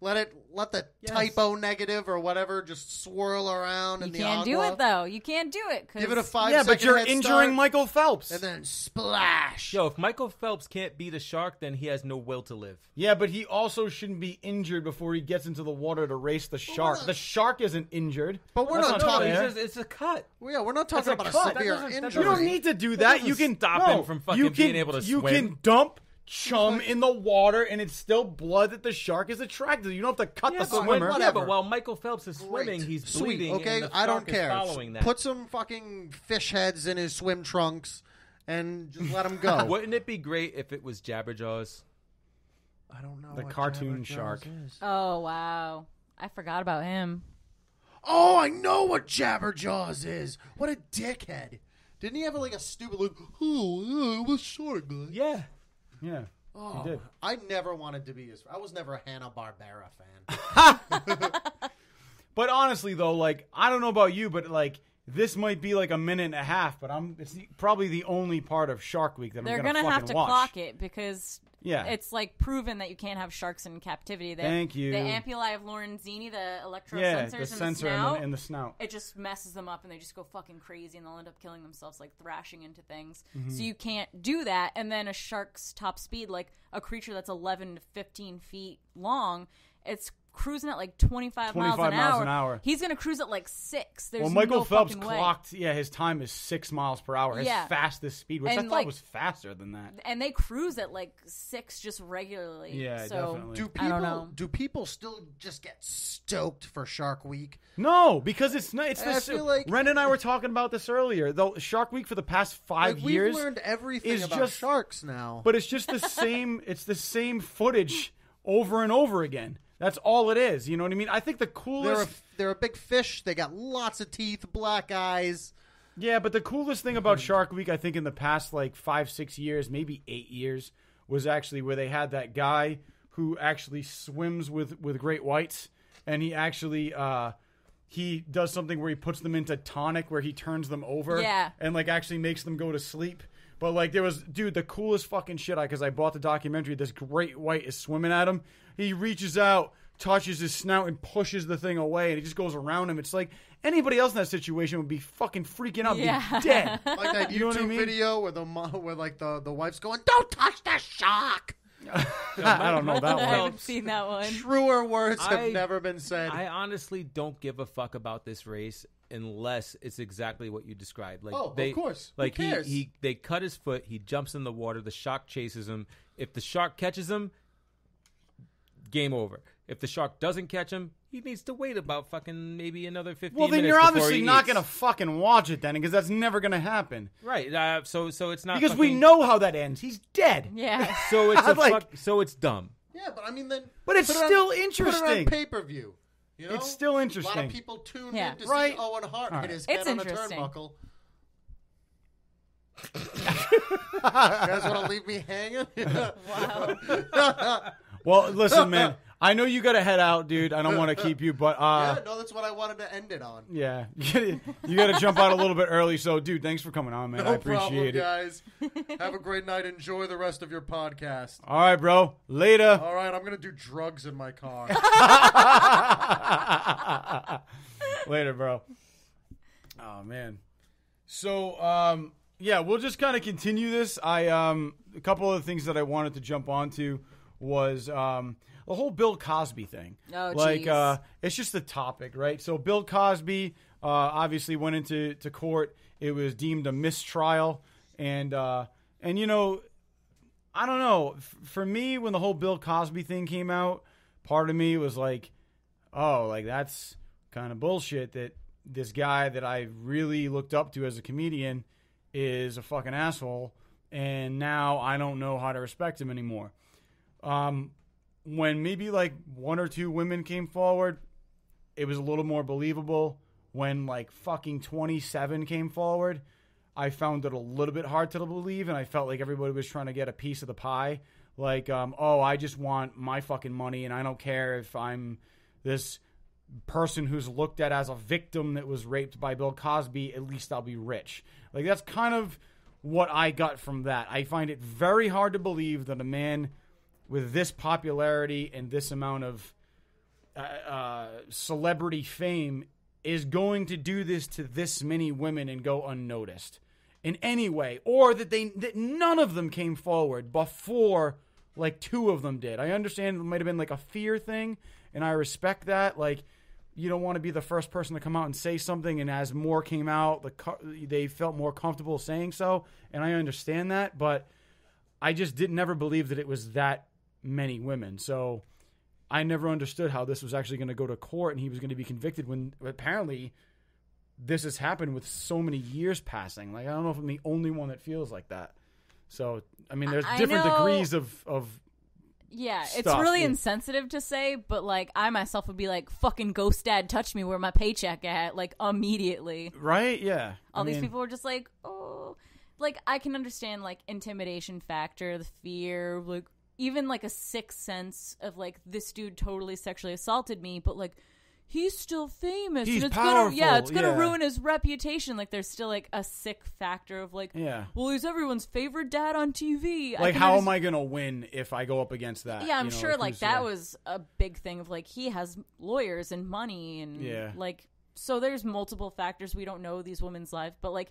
let it let the yes. typo negative or whatever just swirl around. You in the can't agua. do it though. You can't do it. Cause... Give it a five. Yeah, but you're injuring start, Michael Phelps. And then splash. Yo, if Michael Phelps can't beat a shark, then he has no will to live. Yeah, but he also shouldn't be injured before he gets into the water to race the shark. Not... The shark isn't injured. But we're That's not, not talking. Just, it's a cut. Well, yeah, we're not talking That's about a, a severe injury. You don't need to do that. that you can stop no, him from fucking can, being able to you swim. You can dump. Chum in the water, and it's still blood that the shark is attracted to. You don't have to cut yeah, the swimmer. When, yeah, but while Michael Phelps is swimming, Great. he's Sweet. bleeding. Okay, and the I don't care. Following that. Put some fucking fish heads in his swim trunks and just let him go. Wouldn't it be great if it was Jabberjaws? I don't know. The what cartoon shark. Is. Oh, wow. I forgot about him. Oh, I know what Jabberjaws is. What a dickhead. Didn't he have like a stupid look? Oh, it was shark. Yeah. Yeah, oh, he did. I never wanted to be his. I was never a Hanna-Barbera fan. But honestly, though, like, I don't know about you, but, like, this might be, like, a minute and a half, but I'm it's the, probably the only part of Shark Week that They're I'm going to fucking watch. They're going to have to watch. clock it because Yeah. It's like proven that you can't have sharks in captivity. They, Thank you. The ampullae of Lorenzini, the electrosensors yeah, the in, sensor the snout, in, the, in the snout. It just messes them up and they just go fucking crazy and they'll end up killing themselves, like thrashing into things. Mm-hmm. So you can't do that. And then a shark's top speed, like a creature that's eleven to fifteen feet long, it's cruising at like twenty-five, twenty-five miles, an, miles hour. an hour. He's going to cruise at like six. There's well, Michael no Phelps clocked, way. yeah, his time is six miles per hour. His yeah. fastest speed, which and I thought like, was faster than that. And they cruise at like six just regularly. Yeah, so, definitely. Do people, I don't know. Do people still just get stoked for Shark Week? No, because it's not. It's I this, feel like Ren and I were talking about this earlier. Though Shark Week for the past five like years, we've learned everything about just, sharks now. But it's just the same. It's the same footage over and over again. That's all it is. You know what I mean? I think the coolest... They're a, they're a big fish. They got lots of teeth, black eyes. Yeah, but the coolest thing about Shark Week, I think in the past like five, six years, maybe eight years, was actually where they had that guy who actually swims with, with great whites. And he actually... Uh, he does something where he puts them into tonic where he turns them over. Yeah. And like actually makes them go to sleep. But like there was... Dude, the coolest fucking shit, I because I bought the documentary. This great white is swimming at him. He reaches out, touches his snout, and pushes the thing away, and it just goes around him. It's like anybody else in that situation would be fucking freaking out, yeah. be dead. Like that YouTube you know what I mean? video where the where like the, the wife's going, "Don't touch the shark." I don't know that one. I haven't seen that one. Truer words I, have never been said. I honestly don't give a fuck about this race unless it's exactly what you described. Like, oh, they, of course. Like Who cares? He, he, they cut his foot. He jumps in the water. The shark chases him. If the shark catches him, game over. If the shark doesn't catch him, he needs to wait about fucking maybe another fifteen minutes. Well, then you're obviously not going to fucking watch it then, because that's never going to happen. Right. Uh, so so it's not because fucking... we know how that ends. He's dead. Yeah. So it's a like... fuck... so it's dumb. Yeah, but I mean then But it's still on, interesting. Put it on pay-per-view. You know? It's still interesting. A lot of people tuned yeah. in to right? see Owen Hart right. hit his it's head on a turnbuckle. You guys want to leave me hanging? Wow. Well, listen, man. I know you got to head out, dude. I don't want to keep you, but... Uh, yeah, no, that's what I wanted to end it on. Yeah. You got to jump out a little bit early. So, dude, thanks for coming on, man. No I appreciate problem, it. guys. Have a great night. Enjoy the rest of your podcast. All right, bro. Later. All right, I'm going to do drugs in my car. Later, bro. Oh, man. So, um, yeah, we'll just kind of continue this. I um, a couple of things that I wanted to jump onto was... Um, the whole Bill Cosby thing. Oh, like, uh, it's just the topic, right? So Bill Cosby uh, obviously went into to court. It was deemed a mistrial. And, uh, and you know, I don't know. F- for me, when the whole Bill Cosby thing came out, part of me was like, oh, like that's kind of bullshit that this guy that I really looked up to as a comedian is a fucking asshole. And now I don't know how to respect him anymore. Um... When maybe like one or two women came forward, it was a little more believable. When like fucking twenty-seven came forward, I found it a little bit hard to believe, and I felt like everybody was trying to get a piece of the pie. Like, um, oh, I just want my fucking money, and I don't care if I'm this person who's looked at as a victim that was raped by Bill Cosby. At least I'll be rich. Like, that's kind of what I got from that. I find it very hard to believe that a man... with this popularity and this amount of uh, uh, celebrity fame is going to do this to this many women and go unnoticed in any way, or that they that none of them came forward before like two of them did. I understand it might have been like a fear thing, and I respect that. Like, you don't want to be the first person to come out and say something, and as more came out, the co- they felt more comfortable saying so, and I understand that, but I just didn't ever believe that it was that many women. So I never understood how this was actually going to go to court and he was going to be convicted when apparently this has happened with so many years passing. Like, I don't know if I'm the only one that feels like that. So, I mean, there's I different know, degrees of, of yeah, stuff. It's really and, insensitive to say, but like I myself would be like, fucking ghost dad, touch me, where my paycheck at? Like immediately. Right. Yeah. All I these mean, people were just like, oh, like I can understand like intimidation factor, the fear, like, even, like, a sixth sense of, like, this dude totally sexually assaulted me, but, like, he's still famous. He's and it's powerful. Gonna, yeah, it's going to yeah. ruin his reputation. Like, there's still, like, a sick factor of, like, yeah. well, he's everyone's favorite dad on T V. Like, how just... am I going to win if I go up against that? Yeah, I'm you know, sure, like, like that was a big thing of, like, he has lawyers and money and, yeah. like, so there's multiple factors. We don't know these women's lives, but, like,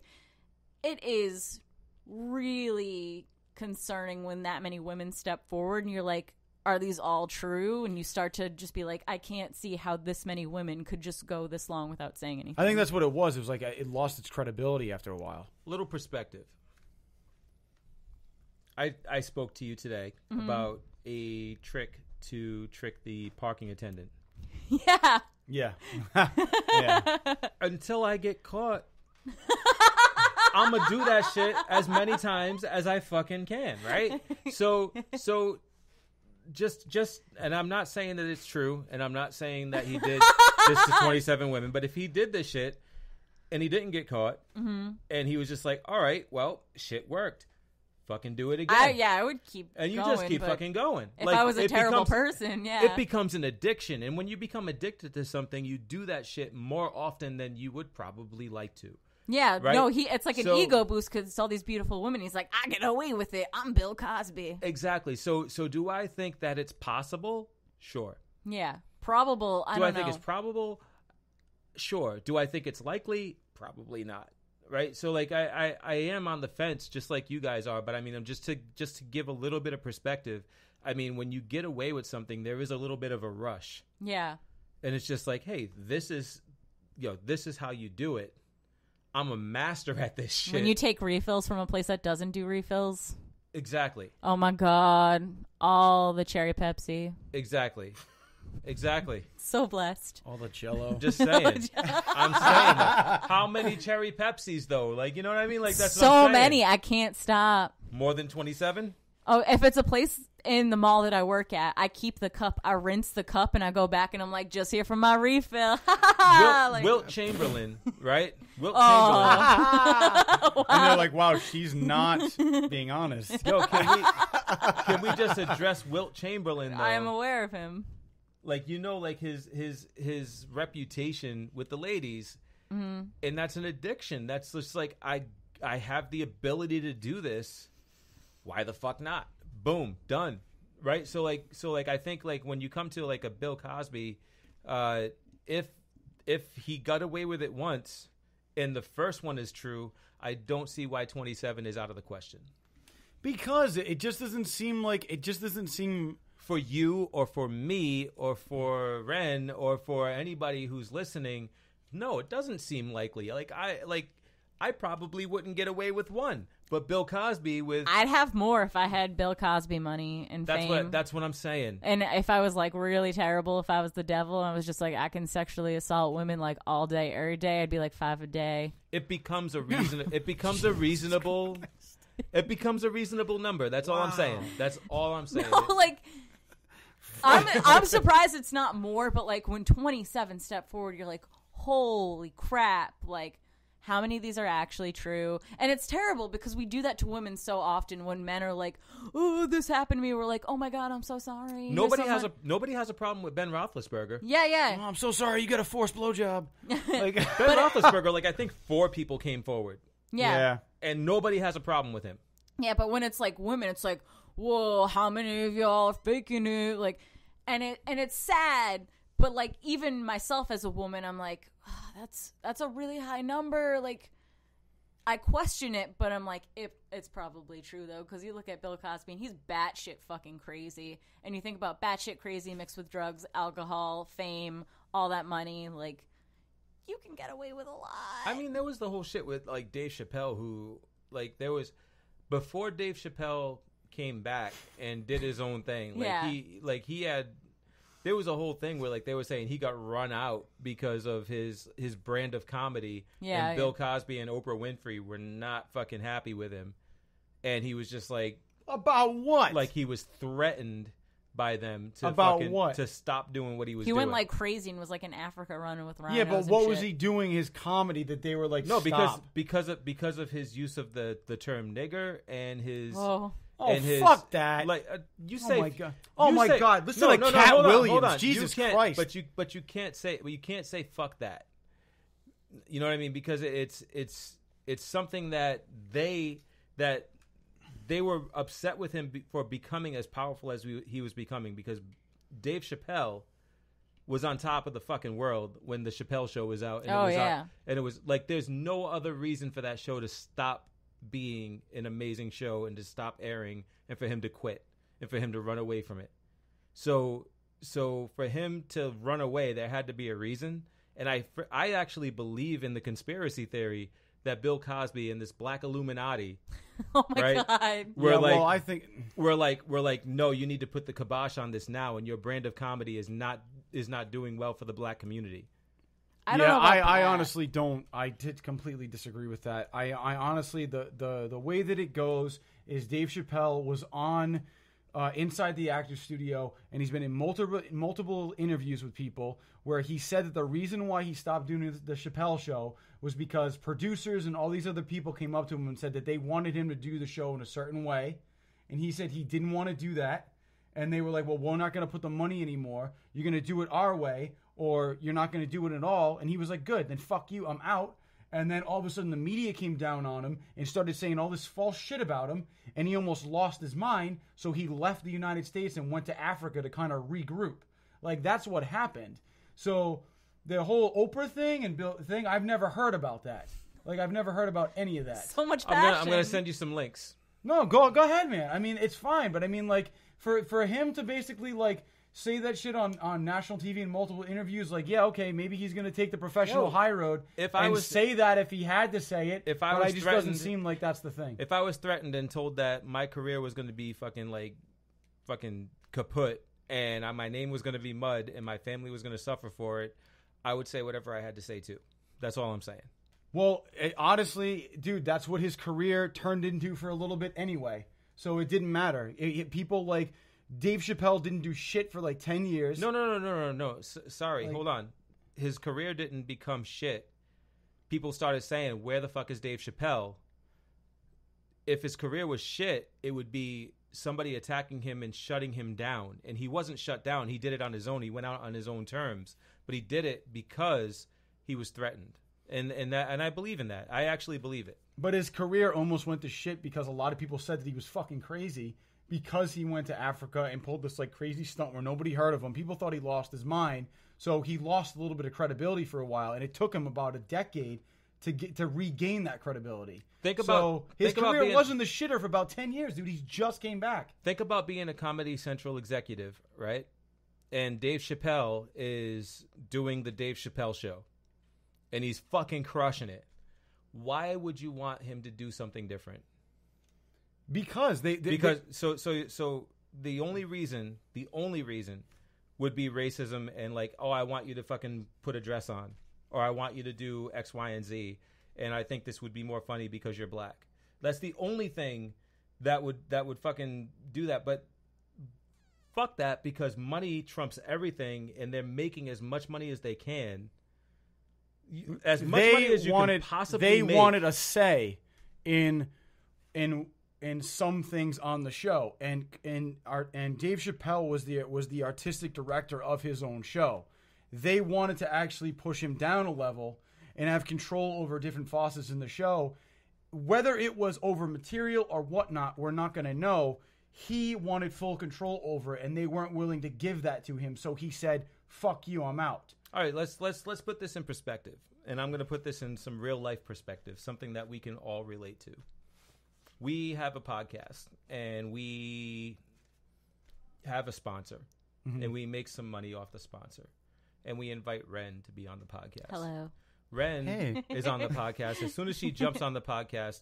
it is really concerning when that many women step forward and you're like, are these all true? And you start to just be like, I can't see how this many women could just go this long without saying anything. I think that's what it was. It was like it lost its credibility after a while. Little perspective. I I spoke to you today mm-hmm. about a trick to trick the parking attendant. Yeah. Yeah. yeah. Until I get caught. I'm going to do that shit as many times as I fucking can, right? So, so... Just, just, and I'm not saying that it's true, and I'm not saying that he did this to twenty-seven women, but if he did this shit and he didn't get caught, mm-hmm. and he was just like, all right, well, shit worked. Fucking do it again. I, yeah, I would keep And you going, just keep fucking going. If like, I was a terrible becomes, person, yeah. It becomes an addiction, and when you become addicted to something, you do that shit more often than you would probably like to. Yeah, right? no, he. It's like an so, ego boost because it's all these beautiful women. He's like, I get away with it. I'm Bill Cosby. Exactly. So, so do I think that it's possible? Sure. Yeah, probable. I do don't I know. think it's probable? Sure. Do I think it's likely? Probably not. Right. So, like, I, I, I am on the fence, just like you guys are. But I mean, I'm just to just to give a little bit of perspective. I mean, when you get away with something, there is a little bit of a rush. Yeah. And it's just like, hey, this is, you know, this is how you do it. I'm a master at this shit. When you take refills from a place that doesn't do refills. Exactly. Oh, my God. All the cherry Pepsi. Exactly. Exactly. So blessed. All the Jell-O. Just saying. I'm saying. That. How many cherry Pepsis, though? Like, you know what I mean? Like, that's so what I'm many. I can't stop. More than twenty-seven? Oh, if it's a place in the mall that I work at, I keep the cup, I rinse the cup, and I go back, and I'm like, just here for my refill. Wilt, like, Wilt Chamberlain, right? Wilt oh. Chamberlain. Wow. And they're like, wow, she's not being honest. Yo, can we, can we just address Wilt Chamberlain, though? I am aware of him. Like, you know, like, his his his reputation with the ladies, mm-hmm. and that's an addiction. That's just like, I I have the ability to do this. Why the fuck not? Boom, done, right? So like, so like, I think like when you come to like a Bill Cosby, uh, if if he got away with it once, and the first one is true, I don't see why twenty-seven is out of the question. Because it just doesn't seem like it just doesn't seem for you or for me or for Ren or for anybody who's listening. No, it doesn't seem likely. Like I like. I probably wouldn't get away with one, but Bill Cosby with... I'd have more if I had Bill Cosby money and that's fame. What, that's what I'm saying. And if I was, like, really terrible, if I was the devil, and I was just like, I can sexually assault women, like, all day, every day, I'd be, like, five a day. It becomes a reason. It becomes a reasonable... It becomes a reasonable number. That's all wow. I'm saying. That's all I'm saying. No, like... I'm, I'm surprised it's not more, but, like, when twenty-seven step forward, you're like, holy crap, like... How many of these are actually true? And it's terrible because we do that to women so often when men are like, oh, this happened to me. We're like, oh, my God, I'm so sorry. Nobody has a nobody has a problem with Ben Roethlisberger. Yeah, yeah. Oh, I'm so sorry. You got a forced blowjob. Like, Ben Roethlisberger, like I think four people came forward. Yeah. yeah. And nobody has a problem with him. Yeah, but when it's like women, it's like, whoa, how many of y'all are faking it? Like, and it and it's sad. But, like, even myself as a woman, I'm like, oh, that's that's a really high number. Like, I question it, but I'm like, it, it's probably true, though, because you look at Bill Cosby, and he's batshit fucking crazy. And you think about batshit crazy mixed with drugs, alcohol, fame, all that money. Like, you can get away with a lot. I mean, there was the whole shit with, like, Dave Chappelle who, like, there was – before Dave Chappelle came back and did his own thing, like yeah. he like, he had – there was a whole thing where, like, they were saying he got run out because of his his brand of comedy. Yeah, and Bill yeah. Cosby and Oprah Winfrey were not fucking happy with him. And he was just like... About what? Like, he was threatened by them to About fucking... What? To stop doing what he was he doing. He went, like, crazy and was, like, in Africa running with rhinos. Yeah, but what and was shit. he doing his comedy that they were like, no, stop? No, because, because, of, because of his use of the, the term nigger and his... Whoa. Oh, and his, fuck that! Like uh, you say, oh my god! Oh my say, god! Listen no, to no, no, Cat Williams, Jesus you Christ! But you, but you can't say, well, you can't say fuck that. You know what I mean? Because it's it's it's something that they that they were upset with him be, for becoming as powerful as we, he was becoming, because Dave Chappelle was on top of the fucking world when the Chappelle Show was out. And oh it was yeah! Out, and it was like there's no other reason for that show to stop being an amazing show and to stop airing, and for him to quit and for him to run away from it. So, so for him to run away, there had to be a reason. And I, I actually believe in the conspiracy theory that Bill Cosby and this black Illuminati, oh my right, god, we're yeah, like, well, I think we're like, we're like, no, you need to put the kibosh on this now, and your brand of comedy is not is not doing well for the black community. I don't yeah, know I, I honestly don't. I did completely disagree with that. I, I honestly, the, the, the way that it goes is Dave Chappelle was on uh, Inside the Actors Studio, and he's been in multiple multiple interviews with people where he said that the reason why he stopped doing the Chappelle Show was because producers and all these other people came up to him and said that they wanted him to do the show in a certain way, and he said he didn't want to do that. And they were like, well, we're not going to put the money anymore. You're going to do it our way, or you're not going to do it at all. And he was like, good, then fuck you, I'm out. And then all of a sudden the media came down on him and started saying all this false shit about him. And he almost lost his mind. So he left the United States and went to Africa to kind of regroup. Like, that's what happened. So the whole Oprah thing and Bill thing, I've never heard about that. Like, I've never heard about any of that. So much passion. I'm going to send you some links. No, go go ahead, man. I mean, it's fine. But I mean, like, for for him to basically, like, say that shit on, on national T V in multiple interviews, like, yeah, okay, maybe he's going to take the professional Yo, high road if I and was, say that if he had to say it, if I but was it just doesn't seem like that's the thing. If I was threatened and told that my career was going to be fucking, like, fucking kaput, and I, my name was going to be mud, and my family was going to suffer for it, I would say whatever I had to say, too. That's all I'm saying. Well, it, honestly, dude, that's what his career turned into for a little bit anyway. So it didn't matter. It, it, people like Dave Chappelle didn't do shit for like ten years. No, no, no, no, no, no. S- sorry, like, hold on. His career didn't become shit. People started saying, where the fuck is Dave Chappelle? If his career was shit, it would be somebody attacking him and shutting him down. And he wasn't shut down. He did it on his own. He went out on his own terms. But he did it because he was threatened. And and that, and I believe in that. I actually believe it. But his career almost went to shit because a lot of people said that he was fucking crazy because he went to Africa and pulled this like crazy stunt where nobody heard of him. People thought he lost his mind. So he lost a little bit of credibility for a while, and it took him about a decade to get to regain that credibility. Think about so his think career about being, wasn't the shitter for about ten years, dude. He just came back. Think about being a Comedy Central executive, right? And Dave Chappelle is doing the Dave Chappelle Show. And he's fucking crushing it. Why would you want him to do something different? Because they, they because they, so so so the only reason the only reason would be racism and like, oh, I want you to fucking put a dress on, or I want you to do X, Y, and Z, and I think this would be more funny because you're black. That's the only thing that would that would fucking do that. But fuck that, because money trumps everything, and they're making as much money as they can. As much they money as you wanted, can possibly they make. wanted a say in in in some things on the show, and and our, and Dave Chappelle was the was the artistic director of his own show. They wanted to actually push him down a level and have control over different facets in the show, whether it was over material or whatnot. We're not going to know. He wanted full control over it, and they weren't willing to give that to him. So he said, "Fuck you, I'm out." All right, let's let's let's put this in perspective, and I'm going to put this in some real life perspective, something that we can all relate to. We have a podcast, and we have a sponsor, mm-hmm. and we make some money off the sponsor, and we invite Ren to be on the podcast. Hello, Ren hey. is on the podcast. As soon as she jumps on the podcast,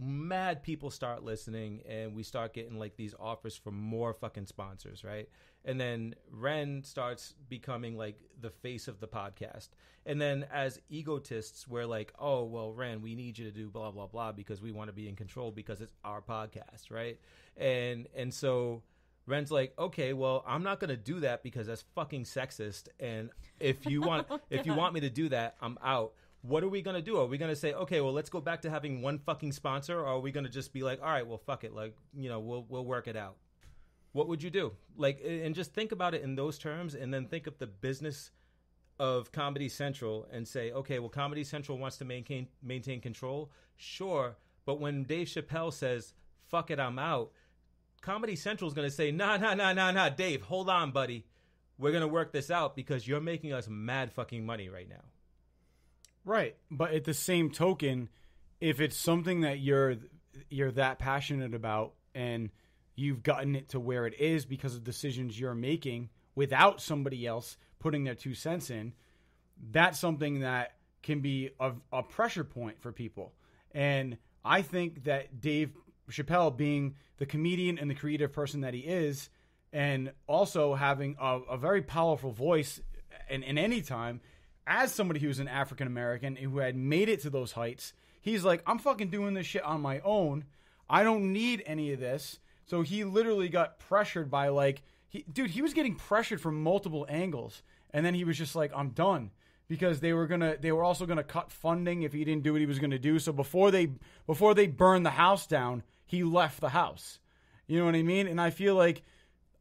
mad people start listening, and we start getting like these offers for more fucking sponsors, right? And then Ren starts becoming like the face of the podcast. And then as egotists, we're like, oh, well, Ren, we need you to do blah, blah, blah, because we want to be in control because it's our podcast, right? And and so Ren's like, okay, well, I'm not going to do that because that's fucking sexist. And if you want, if you want me to do that, I'm out. what are we going to do? Are we going to say, okay, well, let's go back to having one fucking sponsor? Or are we going to just be like, all right, well, fuck it. Like, you know, we'll we'll work it out. What would you do? Like, and just think about it in those terms, and then think of the business of Comedy Central and say, okay, well, Comedy Central wants to maintain maintain control. Sure. But when Dave Chappelle says, fuck it, I'm out, Comedy Central is going to say, nah, nah, nah, nah, nah, Dave, hold on, buddy. We're going to work this out because you're making us mad fucking money right now. Right. But at the same token, if it's something that you're you're that passionate about and you've gotten it to where it is because of decisions you're making without somebody else putting their two cents in, that's something that can be a, a pressure point for people. And I think that Dave Chappelle, being the comedian and the creative person that he is, and also having a, a very powerful voice in, in any time, as somebody who's an African-American who had made it to those heights, he's like, I'm fucking doing this shit on my own. I don't need any of this. So he literally got pressured by like, he, dude, he was getting pressured from multiple angles. And then he was just like, I'm done. Because they were gonna, they were also gonna cut funding if he didn't do what he was gonna do. So before they, before they burned the house down, he left the house. You know what I mean? And I feel like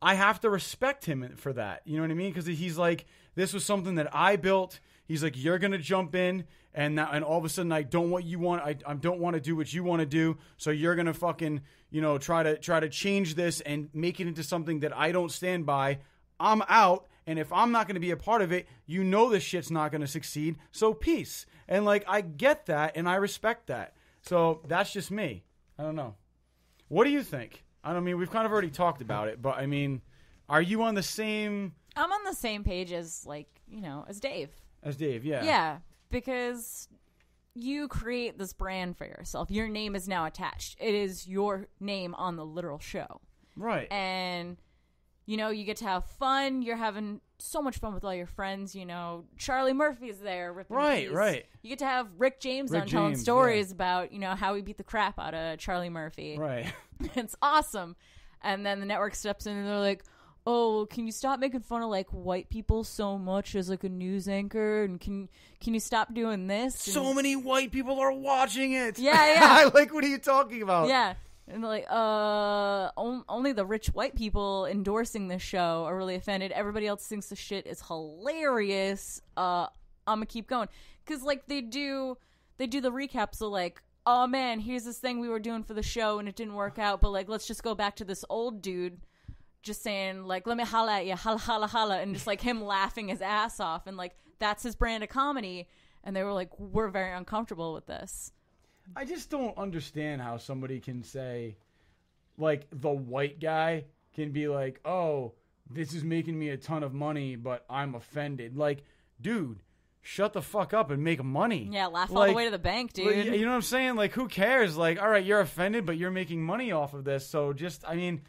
I have to respect him for that. You know what I mean? Because he's like, this was something that I built. He's like, you're gonna jump in, and now, and all of a sudden, I don't what you want. I, I don't want to do what you want to do. So you're gonna fucking, you know, try to try to change this and make it into something that I don't stand by. I'm out. And if I'm not going to be a part of it, you know this shit's not going to succeed. So peace. And like, I get that and I respect that. So that's just me. I don't know. What do you think? I don't mean, we've kind of already talked about it, but I mean, are you on the same? I'm on the same page as like, you know, as Dave. As Dave, yeah. Yeah, because you create this brand for yourself. Your name is now attached. It is your name on the literal show. Right. And you know, you get to have fun. You're having so much fun with all your friends. You know, Charlie Murphy's there. Ripping right, piece. Right. You get to have Rick James Rick on James, telling stories yeah. about, you know, how he beat the crap out of Charlie Murphy. Right. It's awesome. And then the network steps in and they're like, oh, can you stop making fun of, like, white people so much as, like, a news anchor? And can can you stop doing this? And so many white people are watching it. Yeah, yeah. Like, what are you talking about? Yeah. And they're like, uh, on, only the rich white people endorsing this show are really offended. Everybody else thinks the shit is hilarious. Uh, I'm gonna keep going. Because, like, they do, they do the recap. So, like, oh, man, here's this thing we were doing for the show and it didn't work out. But, like, let's just go back to this old dude just saying, like, let me holla at you. Holla, holla, holla. And just, like, him laughing his ass off. And, like, that's his brand of comedy. And they were like, we're very uncomfortable with this. I just don't understand how somebody can say, like, the white guy can be like, oh, this is making me a ton of money, but I'm offended. Like, dude, shut the fuck up and make money. Yeah, laugh like, all the way to the bank, dude. You know what I'm saying? Like, who cares? Like, all right, you're offended, but you're making money off of this. So just, I mean,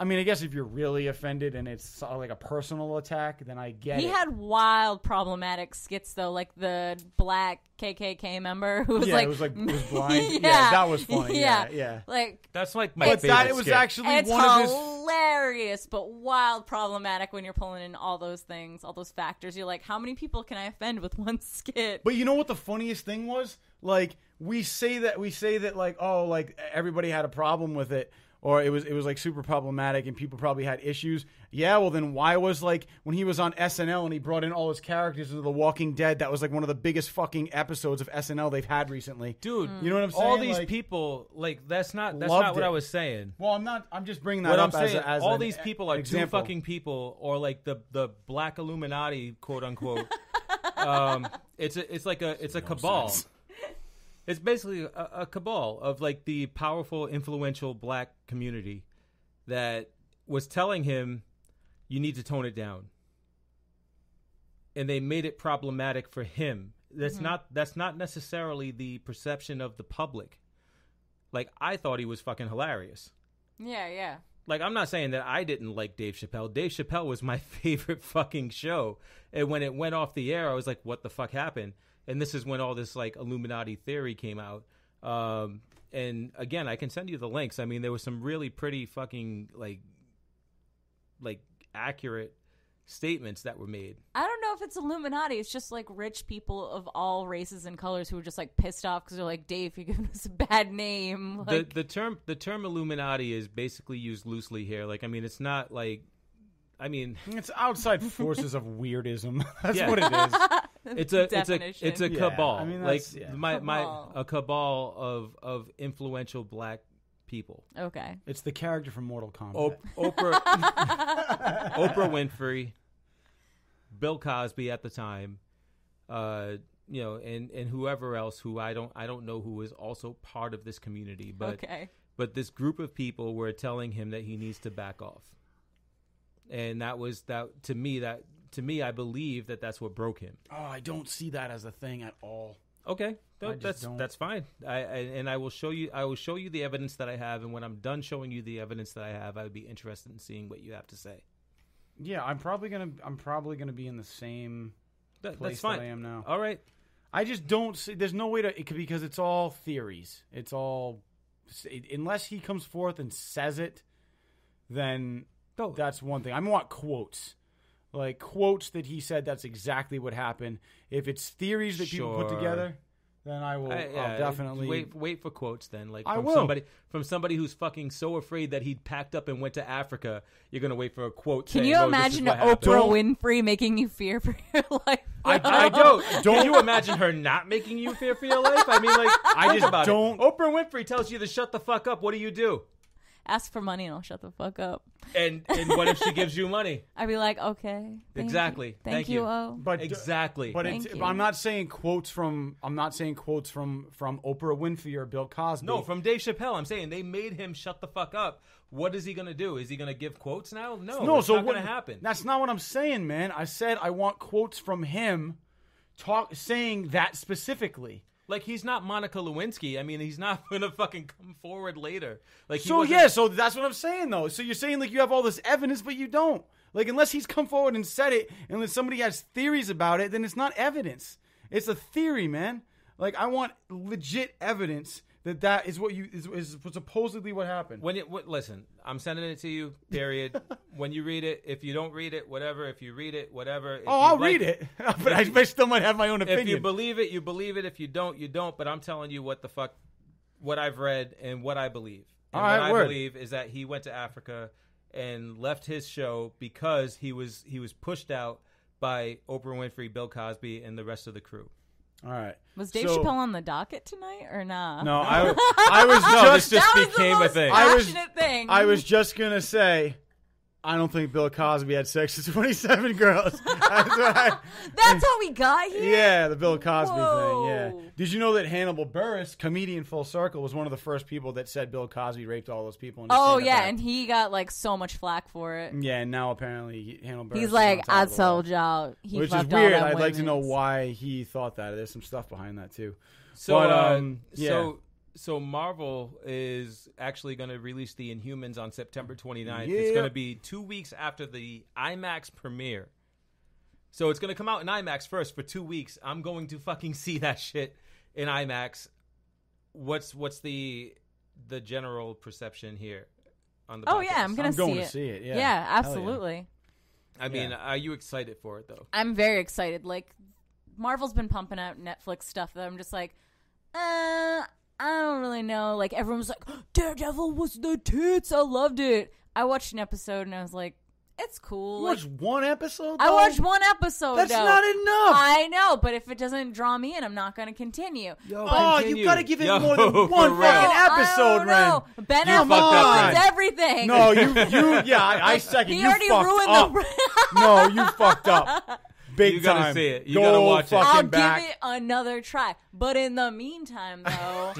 I mean, I guess if you're really offended and it's uh, like a personal attack, then I get he it. He had wild problematic skits, though, like the black K K K member who was yeah, like... Yeah, it was like was blind. yeah. yeah, that was funny. Yeah, yeah. yeah. Like, that's like my favorite that, skit. It was actually it's one of his... hilarious, but wild problematic when you're pulling in all those things, all those factors. You're like, how many people can I offend with one skit? But you know what the funniest thing was? Like, we say that, we say that, like, oh, like, everybody had a problem with it. Or it was it was like super problematic and people probably had issues. Yeah, well then why was like when he was on S N L and he brought in all his characters into The Walking Dead, that was like one of the biggest fucking episodes of S N L they've had recently. Dude, mm. you know what I'm saying? All these like, people like that's not that's not what it. I was saying. Well, I'm not I'm just bringing that what up I'm as, saying, a, as all an, these people are two fucking people or like the the black Illuminati, quote unquote. um, it's a, it's like a it's a no cabal. Sense. It's basically a, a cabal of, like, the powerful, influential black community that was telling him, you need to tone it down. And they made it problematic for him. That's mm-hmm. not that's not necessarily the perception of the public. Like, I thought he was fucking hilarious. Yeah, yeah. Like, I'm not saying that I didn't like Dave Chappelle. Dave Chappelle was my favorite fucking show. And when it went off the air, I was like, what the fuck happened? And this is when all this, like, Illuminati theory came out. Um, and, again, I can send you the links. I mean, there was some really pretty fucking, like, like accurate statements that were made. I don't know if it's Illuminati. It's just like rich people of all races and colors who are just like pissed off because they're like, Dave, you're giving us a bad name. Like, the, the term the term Illuminati is basically used loosely here. Like, I mean, it's not like, I mean, it's outside forces of weirdism. That's yeah. what it is. It's a definition. it's a it's a cabal. Yeah, I mean, like yeah. my cabal. my a cabal of of influential black people. Okay, it's the character from Mortal Kombat. Op- Oprah, Oprah Winfrey, Bill Cosby at the time, uh, you know, and, and whoever else who I don't I don't know who is also part of this community. But okay. but this group of people were telling him that he needs to back off, and that was that to me that. To me, I believe that that's what broke him. Oh, I don't see that as a thing at all. Okay, no, that's don't. that's fine. I, I and I will show you. I will show you the evidence that I have, and when I'm done showing you the evidence that I have, I would be interested in seeing what you have to say. Yeah, I'm probably gonna. I'm probably gonna be in the same that, place that's fine. that I am now. All right. I just don't see. There's no way to it could, because it's all theories. It's all it, unless he comes forth and says it, then oh. that's one thing. I want quotes. Like, quotes that he said that's exactly what happened. If it's theories that sure. people put together, then I will I, I'll yeah, definitely... Wait wait for quotes, then. Like, from somebody From somebody who's fucking so afraid that he packed up and went to Africa, you're going to wait for a quote. Can saying, you oh, imagine Oprah happened. Winfrey making you fear for your life? I, I don't. don't. Can you imagine her not making you fear for your life? I mean, like, I just about don't... It. Oprah Winfrey tells you to shut the fuck up. What do you do? Ask for money and I'll shut the fuck up. And and what if she gives you money? I'd be like, okay. Thank exactly. You. Thank, thank you. you. O. But exactly. But it's, I'm not saying quotes from. I'm not saying quotes from, from Oprah Winfrey or Bill Cosby. No, from Dave Chappelle. I'm saying they made him shut the fuck up. What is he gonna do? Is he gonna give quotes now? No. No. It's so not what, gonna happen. That's not what I'm saying, man. I said I want quotes from him, talk saying that specifically. Like, he's not Monica Lewinsky. I mean, he's not going to fucking come forward later. Like, he So, wasn't... yeah, so that's what I'm saying, though. So you're saying, like, you have all this evidence, but you don't. Like, unless he's come forward and said it, unless somebody has theories about it, then it's not evidence. It's a theory, man. Like, I want legit evidence that that is what you is, is supposedly what happened. When it what, Listen, I'm sending it to you, period. When you read it, if you don't read it, whatever. If you read it, whatever. If oh, I'll like, read it. But I, I still might have my own opinion. If you believe it, you believe it. If you don't, you don't. But I'm telling you what the fuck, what I've read and what I believe. And All right, what I word. believe is that he went to Africa and left his show because he was he was pushed out by Oprah Winfrey, Bill Cosby, and the rest of the crew. All right. Was Dave so, Chappelle on the docket tonight or nah? No, I, I was no, just, this just that became was the most a thing. I was, thing. I was just gonna say, I don't think Bill Cosby had sex with twenty-seven girls. That's, what I, That's how we got here. Yeah, the Bill Cosby Whoa. thing. Yeah. Did you know that Hannibal Buress, comedian full circle, was one of the first people that said Bill Cosby raped all those people? And oh yeah, and he got like so much flack for it. Yeah, and now apparently Hannibal Buress. He's like, I told y'all, he which is weird. I'd women. like to know why he thought that. There's some stuff behind that too. So, but, um, uh, yeah. so. So Marvel is actually going to release The Inhumans on September twenty-ninth. Yeah. It's going to be two weeks after the IMAX premiere. So it's going to come out in IMAX first for two weeks. I'm going to fucking see that shit in IMAX. What's what's the the general perception here on the Oh, podcast? yeah, I'm, gonna I'm see going it. to see it. Yeah, yeah absolutely. Yeah. I mean, yeah. Are you excited for it, though? I'm very excited. Like, Marvel's been pumping out Netflix stuff that I'm just like, uh... I don't really know. Like, everyone was like, Daredevil was the tits. I loved it. I watched an episode, and I was like, it's cool. You watched like, one episode, though? I watched one episode, That's though. not enough. I know, but if it doesn't draw me in, I'm not going to continue. Yo, oh, you've got to give it Yo, more than one fucking episode, Ren. Ben Affleck owns everything. No, you, you, yeah, I, I second. He you already fucked ruined up. the... No, you fucked up. Big you gotta time. see it. You Go gotta watch it. I'll back. give it another try. But in the meantime, though,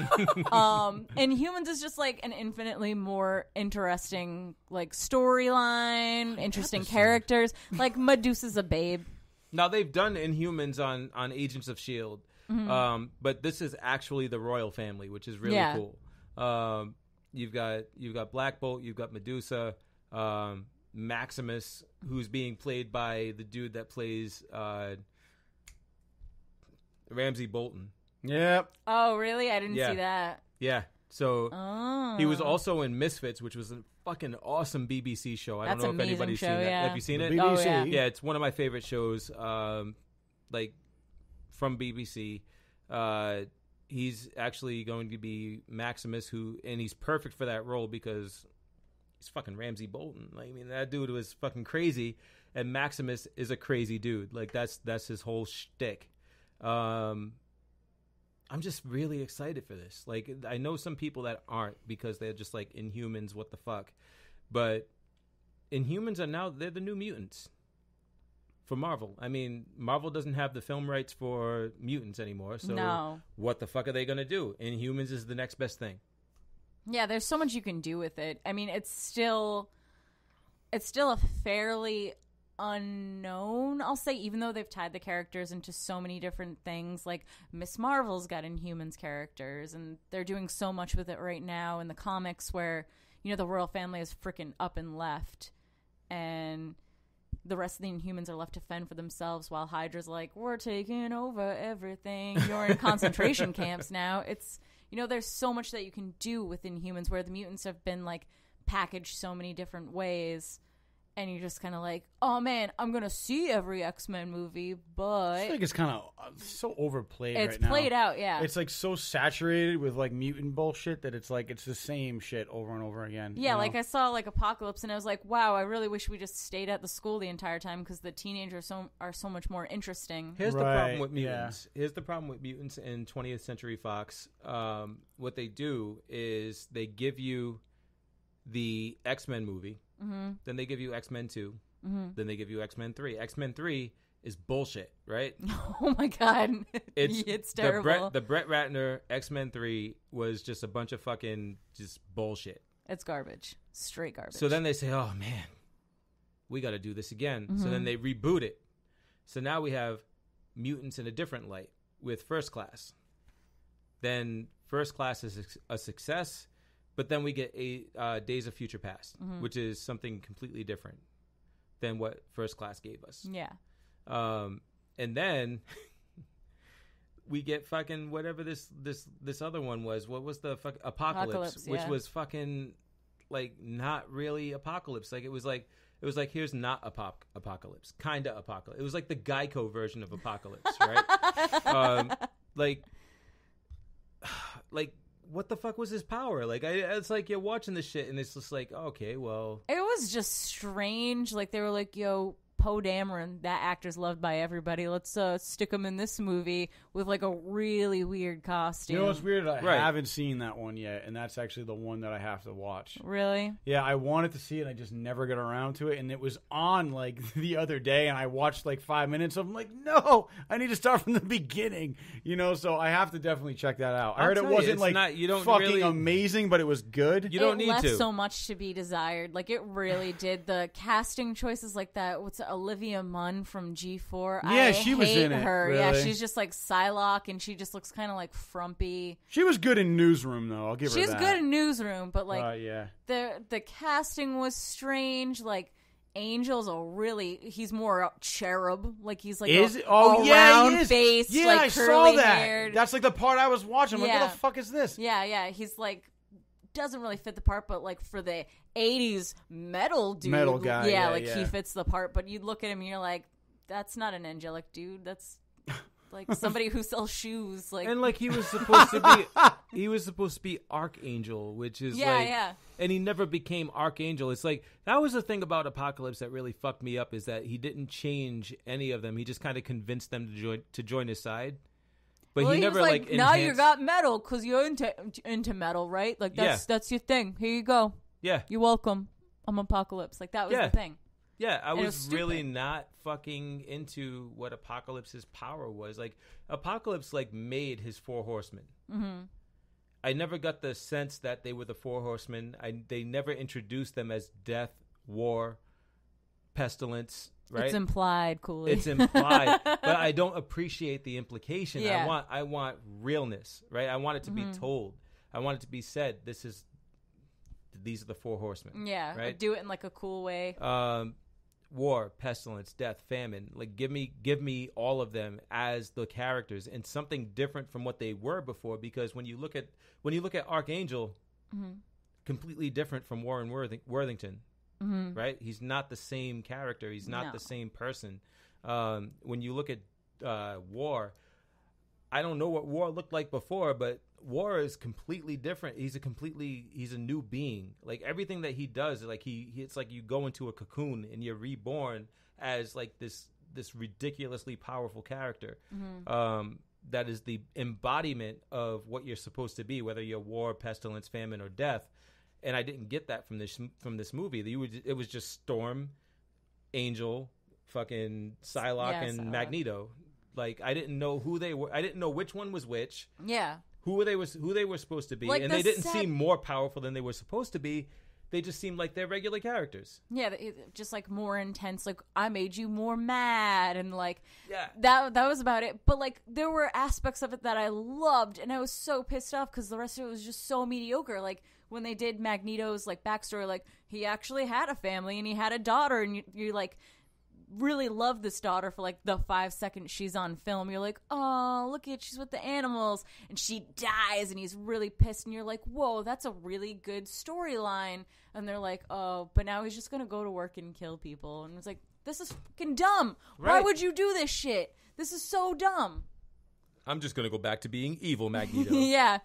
um, Inhumans is just like an infinitely more interesting, like storyline, interesting characters. Like Medusa's a babe. Now they've done Inhumans on on Agents of S H I E L D, mm-hmm. um, but this is actually the royal family, which is really yeah. cool. Um, you've got you've got Black Bolt, you've got Medusa. Um, Maximus, who's being played by the dude that plays uh, Ramsay Bolton. Yep. Oh, really? I didn't yeah. see that. Yeah. So oh. he was also in Misfits, which was a fucking awesome B B C show. I That's don't know if anybody's show, seen that. Yeah. Have you seen it? B B C. Oh, yeah. yeah, it's one of my favorite shows. Um, like from B B C. Uh, he's actually going to be Maximus, who and he's perfect for that role because he's fucking Ramsey Bolton. Like, I mean, that dude was fucking crazy, and Maximus is a crazy dude. Like that's that's his whole shtick. Um, I'm just really excited for this. Like, I know some people that aren't because they're just like, Inhumans, what the fuck? But Inhumans are now, they're the new mutants for Marvel. I mean, Marvel doesn't have the film rights for mutants anymore. So no. What the fuck are they going to do? Inhumans is the next best thing. Yeah, there's so much you can do with it. I mean, it's still, it's still a fairly unknown, I'll say, even though they've tied the characters into so many different things. Like Miss Marvel's got Inhumans characters, and they're doing so much with it right now in the comics, where, you know, the royal family is freaking up and left, and the rest of the Inhumans are left to fend for themselves, while Hydra's like, we're taking over everything, you're in concentration camps now. It's, you know, there's so much that you can do with Inhumans, where the mutants have been like packaged so many different ways. And you're just kind of like, oh, man, I'm going to see every X-Men movie, but... I think it's kind of so overplayed right now. It's played out, yeah. It's, like, so saturated with, like, mutant bullshit that it's, like, it's the same shit over and over again. Yeah, like, I saw, like, Apocalypse, and I was like, wow, I really wish we just stayed at the school the entire time, because the teenagers so, are so much more interesting. Here's right, the problem with mutants. Yeah. Here's the problem with mutants in twentieth Century Fox. Um, what they do is they give you the X-Men movie. Mm-hmm. Then they give you X-Men two. Mm-hmm. Then they give you X-Men three. X-Men three is bullshit, right? Oh, my God. It's, it's terrible. The Brett, the Brett Ratner X-Men three was just a bunch of fucking just bullshit. It's garbage. Straight garbage. So then they say, oh, man, we got to do this again. Mm-hmm. So then they reboot it. So now we have mutants in a different light with First Class. Then First Class is a success. But then we get a uh, Days of Future Past, mm-hmm. which is something completely different than what First Class gave us. Yeah. Um, and then we get fucking whatever this this this other one was. What was the fuck Apocalypse, Apocalypse yeah. which was fucking like not really Apocalypse. Like it was like it was like here's not apop- Apocalypse, kind of Apocalypse. It was like the Geico version of Apocalypse, right? Um, like like. What the fuck was his power? Like, I, it's like you're watching this shit, and it's just like, okay, well... It was just strange. Like, they were like, yo, Poe Dameron, that actor's loved by everybody. Let's uh, stick him in this movie with, like, a really weird costume. You know what's weird? I right. haven't seen that one yet, and that's actually the one that I have to watch. Really? Yeah, I wanted to see it, and I just never got around to it, and it was on, like, the other day, and I watched, like, five minutes of it. I'm like, no, I need to start from the beginning, you know, so I have to definitely check that out. I I'll heard it wasn't, you, like, not, you don't fucking really... amazing, but it was good. You don't it need left to. It left so much to be desired. Like, it really did. The casting choices like that, what's Olivia Munn from G four. Yeah, I she hate was in her. It. Really. Yeah, she's just like Psylocke, and she just looks kind of like frumpy. She was good in Newsroom, though. I'll give she's her that. She's good in Newsroom, but like uh, yeah. the the casting was strange. Like Angel's a really he's more cherub. Like he's like is a, oh, a yeah, round faced. Yeah, like, I saw that. Haired. That's like the part I was watching. I'm yeah. like, what the fuck is this? Yeah, yeah. He's like doesn't really fit the part, but like for the eighties metal dude, metal guy, yeah, yeah like yeah. he fits the part. But you look at him and you're like, that's not an angelic dude. That's like somebody who sells shoes. Like and like he was supposed to be, he was supposed to be Archangel, which is yeah, like, yeah. and he never became Archangel. It's like that was the thing about Apocalypse that really fucked me up is that he didn't change any of them. He just kind of convinced them to join to join his side. But well, he, he never like, like now you got metal because you're into into metal, right? Like that's yeah. that's your thing. Here you go. Yeah, you're welcome. I'm Apocalypse. Like that was yeah. the thing. Yeah, I was, was really not fucking into what Apocalypse's power was. Like Apocalypse, like made his four horsemen. Mm-hmm. I never got the sense that they were the four horsemen. I they never introduced them as death, war, pestilence. Right? It's implied, Cooley. It's implied, but I don't appreciate the implication. Yeah. I want, I want realness, right? I want it to mm-hmm. be told. I want it to be said. This is, these are the four horsemen. Yeah, right? Do it in like a cool way. Um, war, pestilence, death, famine. Like, give me, give me all of them as the characters, and something different from what they were before. Because when you look at, when you look at Archangel, mm-hmm. completely different from Warren Worthing- Worthington, mm-hmm. right? He's not the same character. He's not no. the same person. Um, when you look at uh, War, I don't know what War looked like before, but War is completely different. He's a completely he's a new being. Like everything that he does, like he, he it's like you go into a cocoon and you're reborn as like this this ridiculously powerful character. Mm-hmm. Um, that is the embodiment of what you're supposed to be, whether you're war, pestilence, famine, or death. And I didn't get that from this from this movie. You would, it was just Storm, Angel, fucking Psylocke, yeah, and Psylocke. Magneto. Like I didn't know who they were. I didn't know which one was which. Yeah. Who they was who they were supposed to be, like and the they didn't set... seem more powerful than they were supposed to be. They just seemed like they're regular characters. Yeah, just like more intense. Like I made you more mad, and like yeah. that that was about it. But like there were aspects of it that I loved, and I was so pissed off because the rest of it was just so mediocre. Like when they did Magneto's like backstory, like he actually had a family and he had a daughter, and you, you like. really love this daughter for like the five seconds she's on film. You're like, oh, look at, she's with the animals, and she dies, and he's really pissed, and you're like, whoa, that's a really good storyline. And they're like, oh, but now he's just gonna go to work and kill people. And it's like, this is fucking dumb. Right. Why would you do this shit? This is so dumb. I'm just gonna go back to being evil, Magneto. Yeah,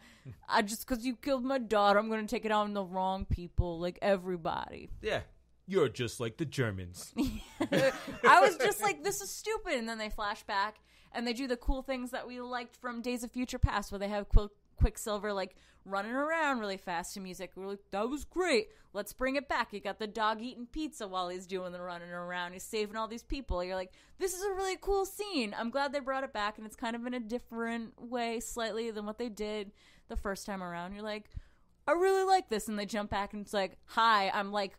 I just because you killed my daughter, I'm gonna take it on the wrong people, like everybody. Yeah. You're just like the Germans. I was just like, this is stupid. And then they flash back, and they do the cool things that we liked from Days of Future Past, where they have Qu- Quicksilver like running around really fast to music. We're like, that was great. Let's bring it back. You got the dog eating pizza while he's doing the running around. He's saving all these people. You're like, this is a really cool scene. I'm glad they brought it back, and it's kind of in a different way slightly than what they did the first time around. You're like, I really like this. And they jump back, and it's like, hi, I'm like,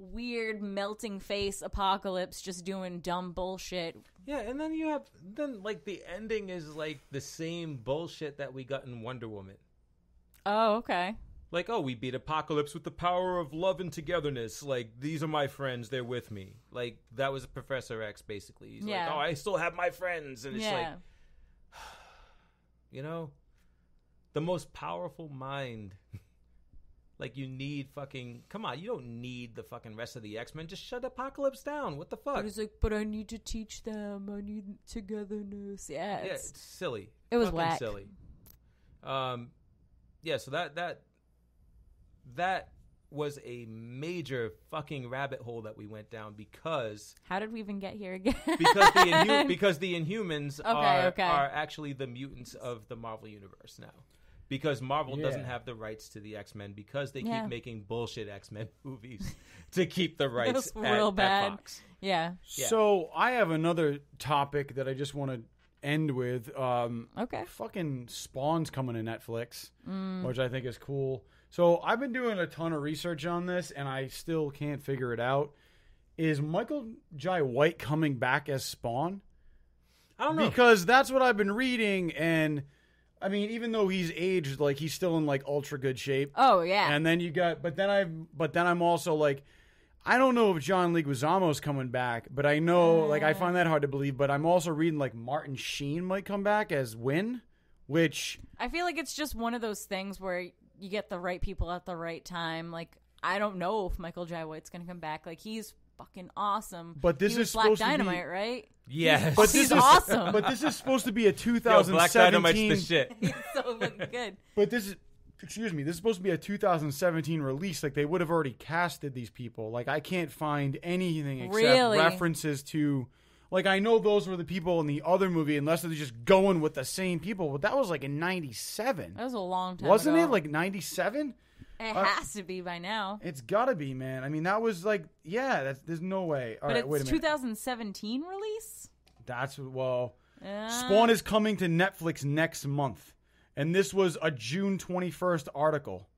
weird melting face Apocalypse just doing dumb bullshit. Yeah, and then you have then like the ending is like the same bullshit that we got in Wonder Woman. Oh, okay. Like, oh, we beat Apocalypse with the power of love and togetherness. Like, these are my friends, they're with me. Like, that was Professor X basically. He's yeah. like, oh, I still have my friends, and it's yeah. like, you know, the most powerful mind. Like, you need fucking... Come on, you don't need the fucking rest of the X-Men. Just shut Apocalypse down. What the fuck? But he's like, but I need to teach them. I need togetherness. Yeah, it's, yeah, it's silly. It was fucking whack. silly. Um, yeah, so that, that... That was a major fucking rabbit hole that we went down because... How did we even get here again? because, the Inhu- because the Inhumans okay, are, okay. are actually the mutants of the Marvel Universe now. Because Marvel yeah. doesn't have the rights to the X-Men because they yeah. keep making bullshit X-Men movies to keep the rights at, real bad. at Fox. Yeah. yeah. So I have another topic that I just want to end with. Um, okay. Fucking Spawn's coming to Netflix, mm. which I think is cool. So I've been doing a ton of research on this, and I still can't figure it out. Is Michael Jai White coming back as Spawn? I don't know. Because that's what I've been reading, and... I mean, even though he's aged, like, he's still in, like, ultra good shape. Oh, yeah. And then you got... But then I'm, but then I'm also, like... I don't know if John Leguizamo's coming back, but I know... Mm. Like, I find that hard to believe, but I'm also reading, like, Martin Sheen might come back as Wynn, which... I feel like it's just one of those things where you get the right people at the right time. Like, I don't know if Michael Jai White's going to come back. Like, he's... fucking awesome. But this is Black Dynamite, right? Yes. But this is awesome. But this is supposed to be a two thousand seventeen. Yo, Black Dynamite's the shit. He's so fucking good. But this is, excuse me, this is supposed to be a two thousand seventeen release. Like, they would have already casted these people. Like, I can't find anything except really? references to, like, I know those were the people in the other movie, unless they're just going with the same people. But that was like in ninety-seven. That was a long time ago. Wasn't it like ninety-seven? It uh, has to be by now. It's got to be, man. I mean, that was like, yeah, that's, there's no way. All but right, it's wait a minute. twenty seventeen release? That's, well, uh. Spawn is coming to Netflix next month. And this was a June twenty-first article.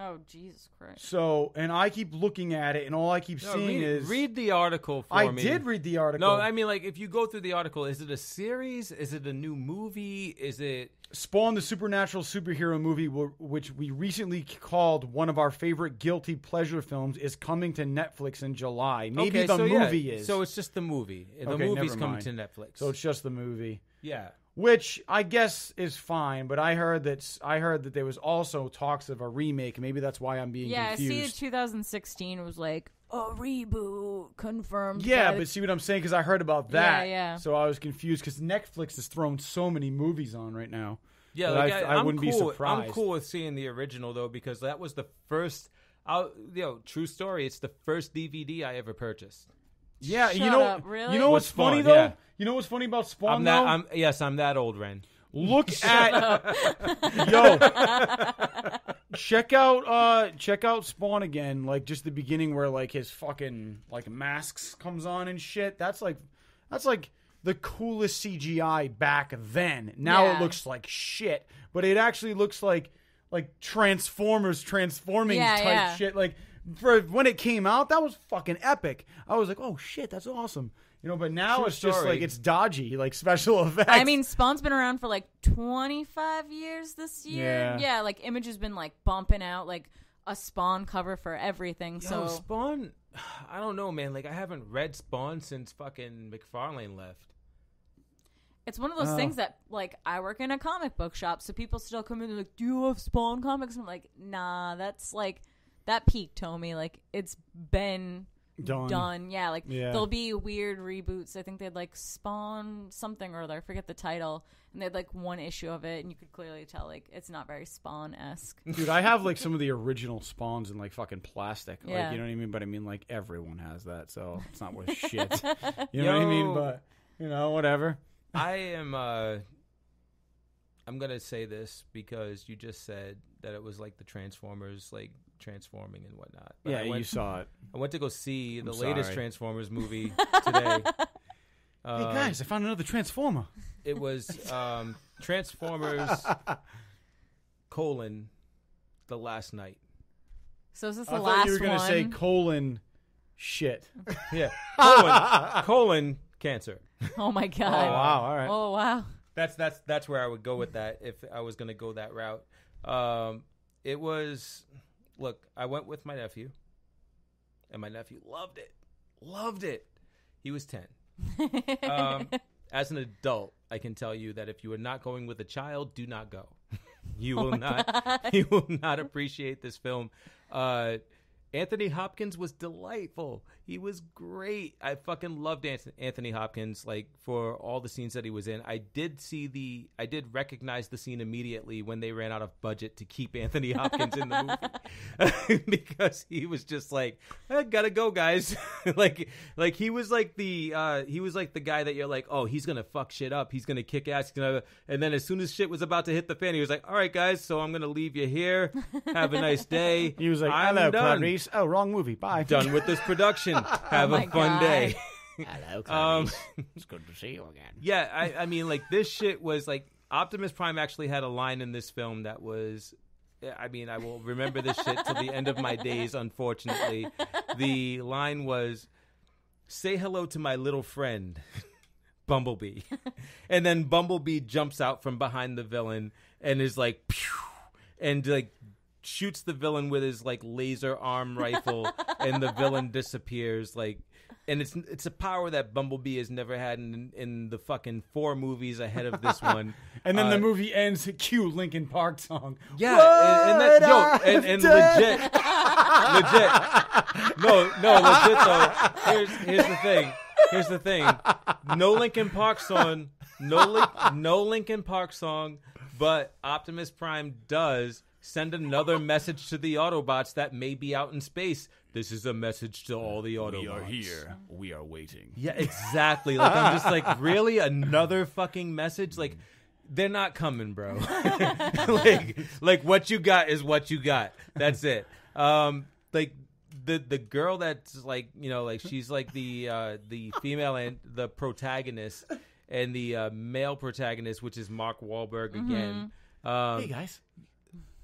Oh, Jesus Christ. So, and I keep looking at it, and all I keep no, seeing read, is... Read the article for I me. I did read the article. No, I mean, like, if you go through the article, is it a series? Is it a new movie? Is it... Spawn, the supernatural superhero movie, which we recently called one of our favorite guilty pleasure films, is coming to Netflix in July. Maybe okay, the so movie yeah. is. So it's just the movie. The okay, movie's coming to Netflix. So it's just the movie. Yeah. Which I guess is fine, but I heard that I heard that there was also talks of a remake. Maybe that's why I'm being yeah, confused. Yeah, see, twenty sixteen was like a reboot confirmed. Yeah, but see what I'm saying? Because I heard about that. Yeah, yeah. So I was confused because Netflix has thrown so many movies on right now. Yeah, like I, I, I wouldn't cool, be surprised. I'm cool with seeing the original though, because that was the first. I'll, you know, true story. It's the first D V D I ever purchased. Yeah, Shut you know, up, really? you know what's, what's funny fun, though. Yeah. You know what's funny about Spawn? I'm that, though? I'm, yes, I'm that old, Ren. Look at yo. Check out, uh, check out Spawn again. Like just the beginning where like his fucking like masks comes on and shit. That's like, that's like the coolest C G I back then. Now yeah. it looks like shit, but it actually looks like like Transformers transforming yeah, type yeah. shit. Like. For when it came out, that was fucking epic. I was like, oh shit, that's awesome. You know, but now True it's story. just like it's dodgy, like special effects. I mean, Spawn's been around for like twenty-five years this year. Yeah, yeah like Image has been like bumping out like a Spawn cover for everything. Yo, so Spawn, I don't know, man. Like I haven't read Spawn since fucking McFarlane left. It's one of those oh. things that, like, I work in a comic book shop, so people still come in and like, do you have Spawn comics? And I'm like, nah, that's like. That peaked, homie. Like, it's been done. done. Yeah, like, yeah. there'll be weird reboots. I think they'd, like, Spawn something or other. I forget the title. And they had, like, one issue of it, and you could clearly tell, like, it's not very Spawn-esque. Dude, I have, like, some of the original Spawns in, like, fucking plastic. Like, yeah. you know what I mean? But, I mean, like, everyone has that, so it's not worth shit. You know Yo, what I mean? But, you know, whatever. I am, uh... I'm going to say this because you just said that it was, like, the Transformers, like... transforming and whatnot. But yeah, went, you saw it. I went to go see I'm the sorry. latest Transformers movie today. Um, hey guys, I found another Transformer. It was um, Transformers colon The Last Night. So is this the I last one? I thought you were going to say colon shit. Yeah. Colon, colon cancer. Oh my God. Oh wow. All right. Oh wow. That's that's that's where I would go with that if I was going to go that route. Um, it was. Look, I went with my nephew, and my nephew loved it. Loved it. He was ten. um, as an adult, I can tell you that if you are not going with a child, do not go. You will oh not. God. You will not appreciate this film. Uh, Anthony Hopkins was delightful. He was great. I fucking loved Anthony Hopkins. Like for all the scenes that he was in, I did see the. I did recognize the scene immediately when they ran out of budget to keep Anthony Hopkins in the movie because he was just like, I gotta go, guys. like, like he was like the. Uh, he was like the guy that you're like, oh, he's gonna fuck shit up. He's gonna kick ass. Gonna... And then as soon as shit was about to hit the fan, he was like, all right, guys, so I'm gonna leave you here. Have a nice day. He was like, I'm hello, done. Clarice. Oh, wrong movie. Bye. Done with this production. Have oh a fun God. day. Hello, um, it's good to see you again. Yeah, I, I mean, like, this shit was, like, Optimus Prime actually had a line in this film that was, I mean, I will remember this shit till the end of my days, unfortunately. The line was, say hello to my little friend, Bumblebee. And then Bumblebee jumps out from behind the villain and is like, pew, and, like, shoots the villain with his like laser arm rifle and the villain disappears like and it's it's a power that Bumblebee has never had in in the fucking four movies ahead of this one. And then uh, the movie ends cue Linkin Park song. Yeah, and, and that yo and, and legit legit no no legit though here's here's the thing here's the thing no Linkin Park song no Link, no Linkin Park song but Optimus Prime does send another message to the Autobots that may be out in space. This is a message to all the Autobots. We are here. We are waiting. Yeah, exactly. Like I'm just like, really? Another fucking message? Like, they're not coming, bro. like, like what you got is what you got. That's it. Um, like the the girl that's like, you know, like she's like the uh, the female and the protagonist, and the uh, male protagonist, which is Mark Wahlberg again. Mm-hmm. Um, hey guys.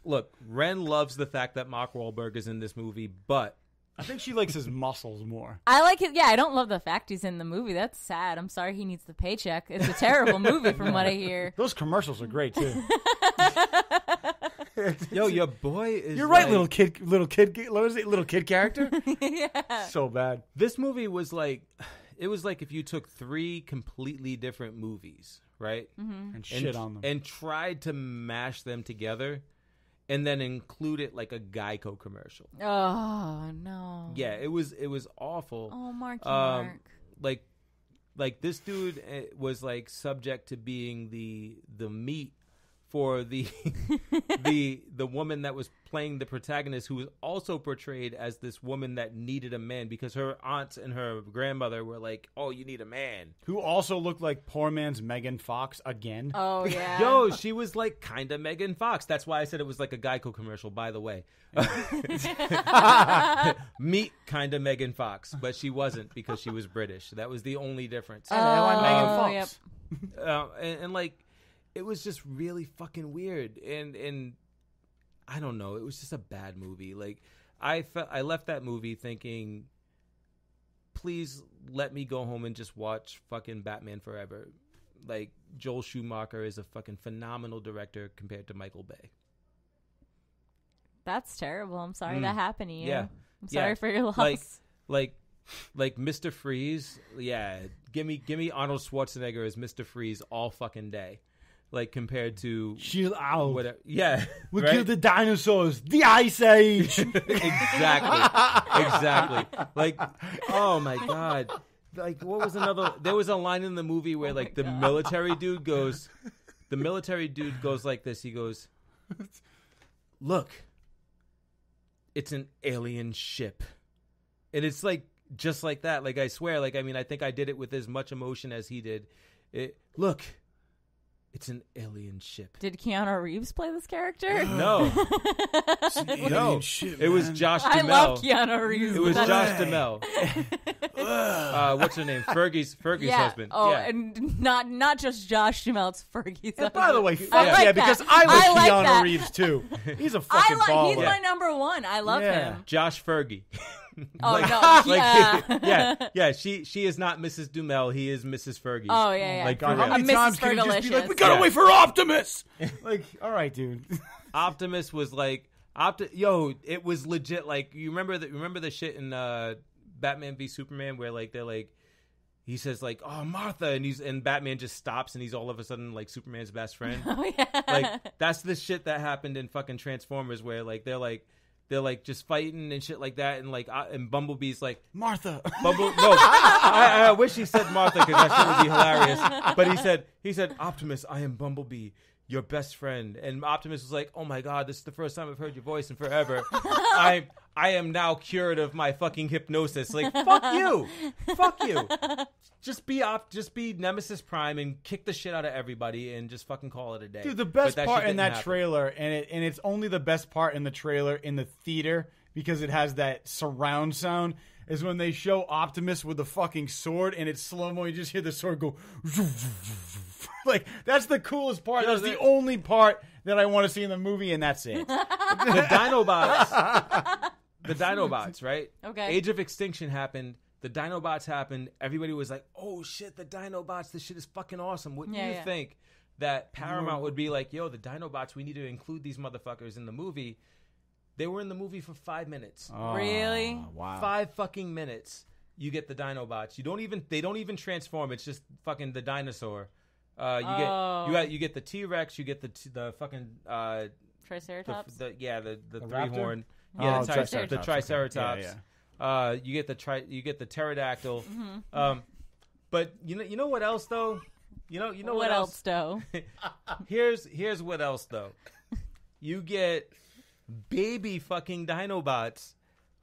Look, Ren loves the fact that Mark Wahlberg is in this movie, but I think she likes his muscles more. I like it. Yeah, I don't love the fact he's in the movie. That's sad. I'm sorry he needs the paycheck. It's a terrible movie from what I hear. Those commercials are great, too. Yo, your boy is You're right, like... little kid, little kid, what is it, little kid character? Yeah. So bad. This movie was like, it was like if you took three completely different movies. right? Mm-hmm. And shit and, on them. And tried to mash them together and then include it like a Geico commercial. Oh, no. Yeah, it was it was awful. Oh, Marky um, Mark. Like, like this dude was like subject to being the the meat for the the the woman that was playing the protagonist, who was also portrayed as this woman that needed a man because her aunts and her grandmother were like, "Oh, you need a man." Who also looked like poor man's Megan Fox again. Oh yeah. Yo, she was like kind of Megan Fox. That's why I said it was like a Geico commercial, by the way. Meet kind of Megan Fox, but she wasn't because she was British. That was the only difference. Oh, um, Megan Fox. Yep. uh, and, and like It was just really fucking weird, and and I don't know. It was just a bad movie. Like I fe- I left that movie thinking, please let me go home and just watch fucking Batman Forever. Like Joel Schumacher is a fucking phenomenal director compared to Michael Bay. That's terrible. I'm sorry mm. that happened to you. Yeah. I'm sorry yeah. for your loss. Like like like Mister Freeze. Yeah, give me give me Arnold Schwarzenegger as Mister Freeze all fucking day. Like compared to chill out, whatever. Yeah, we right? killed the dinosaurs, the Ice Age. exactly, exactly. Like, oh my god! Like, what was another? There was a line in the movie where, oh like, the god. military dude goes, the military dude goes like this. He goes, "Look, it's an alien ship," and it's like just like that. Like I swear. Like I mean, I think I did it with as much emotion as he did. It look. It's an alien ship. Did Keanu Reeves play this character? No. It's an alien no. ship, man. It was Josh Duhamel. I love Keanu Reeves. It was Josh Duhamel. uh, what's her name? Fergie's Fergie's yeah. husband. Oh, yeah. and not not just Josh Duhamel. It's Fergie's husband. By the way, fuck yeah, like yeah because I love like Keanu that. Reeves, too. He's a fucking like, baller. He's yeah. my number one. I love yeah. him. Josh Fergie. Oh like, no! Like, yeah. yeah, yeah. She she is not Missus Duhamel. He is Missus Fergie. Oh yeah, yeah. Like how many I'm times Missus can you just be like, we gotta yeah. wait for Optimus? Like, all right, dude. Optimus was like, Opti- yo, it was legit. Like, you remember the remember the shit in uh, Batman v Superman where like they're like, he says like, oh Martha, and he's and Batman just stops and he's all of a sudden like Superman's best friend. Oh yeah. Like that's the shit that happened in fucking Transformers where like they're like. They're like just fighting and shit like that, and like uh, and Bumblebee's like Martha. Bumble, no, I, I wish he said Martha because that shit would be hilarious. But he said he said Optimus, I am Bumblebee, your best friend. And Optimus was like, oh my god, this is the first time I've heard your voice in forever. I I am now cured of my fucking hypnosis. Like fuck you, fuck you. Just be op, just be Nemesis Prime and kick the shit out of everybody and just fucking call it a day. Dude, the best part in that happen. trailer, and it and it's only the best part in the trailer in the theater because it has that surround sound, is when they show Optimus with the fucking sword and it's slow mo. You just hear the sword go, like that's the coolest part. You know, that's the only part that I want to see in the movie, and that's it. The Dinobots, the Dinobots, right? Okay. Age of Extinction happened. The Dinobots happened. Everybody was like, oh, shit, the Dinobots. This shit is fucking awesome. Wouldn't yeah, you yeah. think that Paramount would be like, yo, the Dinobots, we need to include these motherfuckers in the movie. They were in the movie for five minutes. Oh, really? Wow. Five fucking minutes. You get the Dinobots. You don't even, they don't even transform. It's just fucking the dinosaur. Uh, you oh. get, you got, you get the T-Rex. You get the, t- the fucking, uh, Triceratops? The, the, yeah, the, the, the three horn. Yeah, oh, the, tri- Triceratops. the Triceratops. Yeah, yeah. Uh, you get the tri- you get the pterodactyl, mm-hmm. um, but you know you know what else though, you know you know what, what else though. here's here's what else though, you get baby fucking Dinobots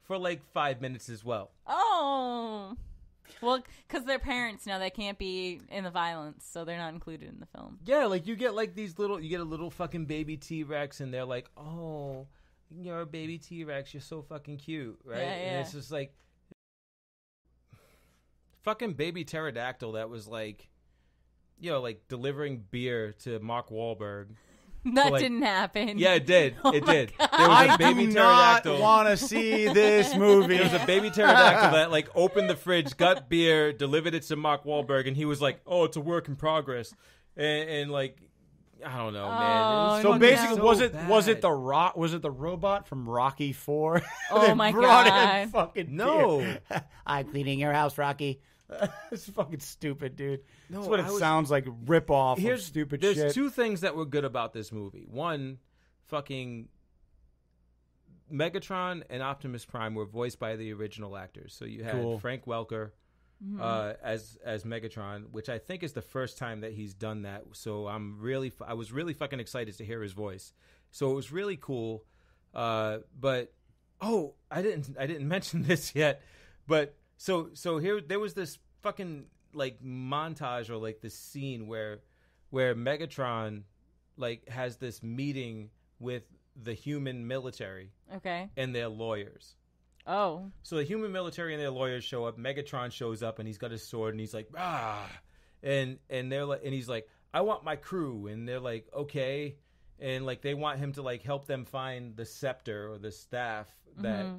for like five minutes as well. Oh, well, because they're parents now, they can't be in the violence, so they're not included in the film. Yeah, like you get like these little you get a little fucking baby T-Rex, and they're like, oh. You're a baby T-Rex. You're so fucking cute, right? Yeah, yeah. And it's just like fucking baby pterodactyl that was like, you know, like delivering beer to Mark Wahlberg. That like, didn't happen. Yeah, it did. Oh it did. God. There was a baby I do pterodactyl. Not want to see this movie. There was a baby pterodactyl that like opened the fridge, got beer, delivered it to Mark Wahlberg, and he was like, "Oh, it's a work in progress," and, and like. I don't know, man. Oh, so basically, so was it bad. was it the rock? Was it the robot from Rocky Four? Oh my brought god! In fucking no, I'm cleaning your house, Rocky. It's fucking stupid, dude. No, that's what it was, sounds like. Rip off. Here's of stupid. There's shit. two things that were good about this movie. One, fucking Megatron and Optimus Prime were voiced by the original actors. So you had cool. Frank Welker. Mm-hmm. Uh, as as Megatron, which I think is the first time that he's done that, so I'm really I was really fucking excited to hear his voice. So it was really cool. Uh, but oh, I didn't I didn't mention this yet. But so so here there was this fucking like montage or like this scene where where Megatron like has this meeting with the human military, okay, and their lawyers. Oh. So the human military and their lawyers show up. Megatron shows up and he's got his sword and he's like, ah, and and they're like, and he's like, I want my crew, and they're like, okay, and like they want him to like help them find the scepter or the staff that mm-hmm.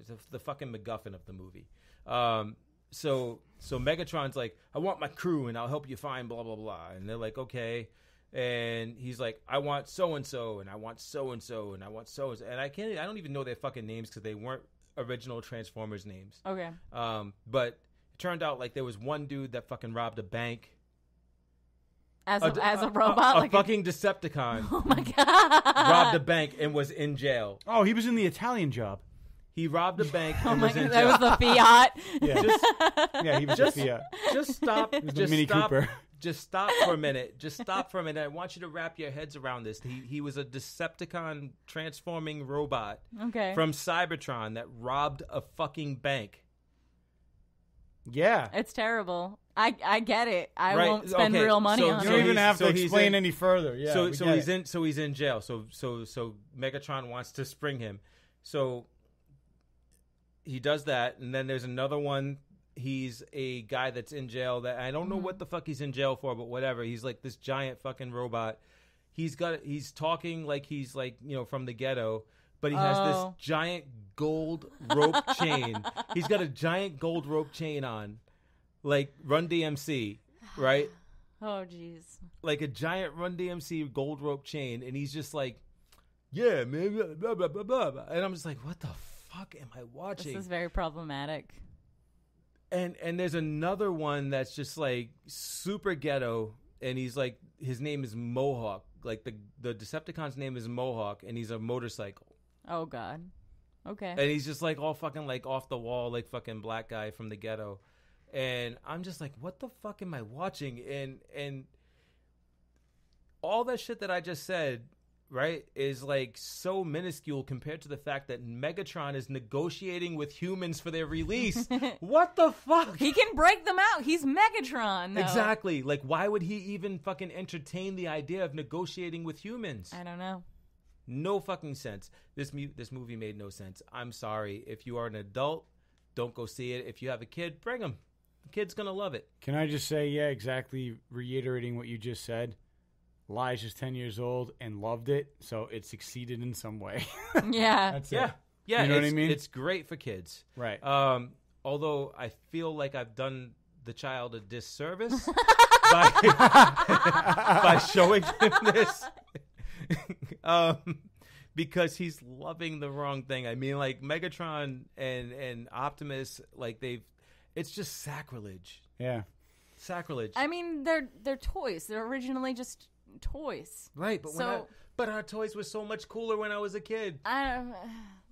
is the, the fucking MacGuffin of the movie. Um, so so Megatron's like, I want my crew and I'll help you find blah blah blah, and they're like, okay. And he's like, I want so and so, and I want so and so, and I want so and so, and I can't, I don't even know their fucking names because they weren't original Transformers names. Okay. Um, but it turned out like there was one dude that fucking robbed a bank. As a, a as a robot, a, a, a like fucking a... Decepticon. Oh my god! Robbed a bank and was in jail. Oh, he was in the Italian Job. He robbed a bank and oh my was in God, jail. That was the Fiat. Yeah, just, yeah, he was just, the Fiat. Just stop. It was just the Mini stop. Cooper. Just stop for a minute. Just stop for a minute. I want you to wrap your heads around this. He he was a Decepticon transforming robot okay. from Cybertron that robbed a fucking bank. Yeah. It's terrible. I, I get it. I right. won't spend okay. real money so, on it. You don't even have so to explain in, any further. Yeah. So so he's it. in so he's in jail. So so so Megatron wants to spring him. So he does that, and then there's another one. He's a guy that's in jail that I don't know what the fuck he's in jail for, but whatever. He's like this giant fucking robot. He's got he's talking like he's like, you know, from the ghetto, but he has oh. this giant gold rope chain. He's got a giant gold rope chain on, like Run D M C, right? Oh, jeez. Like a giant Run D M C gold rope chain, and he's just like, yeah, man, blah, blah, blah, blah, blah. And I'm just like, what the fuck am I watching? This is very problematic. And and there's another one that's just like super ghetto, and he's like his name is Mohawk, like the the Decepticon's name is Mohawk, and he's a motorcycle. Oh God, okay. And he's just like all fucking like off the wall, like fucking black guy from the ghetto, and I'm just like, what the fuck am I watching? And and all that shit that I just said, right, is like so minuscule compared to the fact that Megatron is negotiating with humans for their release. What the fuck? He can break them out. He's Megatron, though. Exactly. Like, why would he even fucking entertain the idea of negotiating with humans? I don't know. No fucking sense. This mu- this movie made no sense. I'm sorry. If you are an adult, don't go see it. If you have a kid, bring him. The kid's going to love it. Can I just say, yeah, exactly reiterating what you just said? Lige is ten years old and loved it, so it succeeded in some way. Yeah. That's yeah. It. Yeah. You know what I mean? It's great for kids. Right. Um, although I feel like I've done the child a disservice by, by showing him this. um, because he's loving the wrong thing. I mean, like Megatron and, and Optimus, like they've, it's just sacrilege. Yeah. Sacrilege. I mean, they're, they're toys. They're originally just toys, right? But so, when I, but our toys were so much cooler when I was a kid. Um,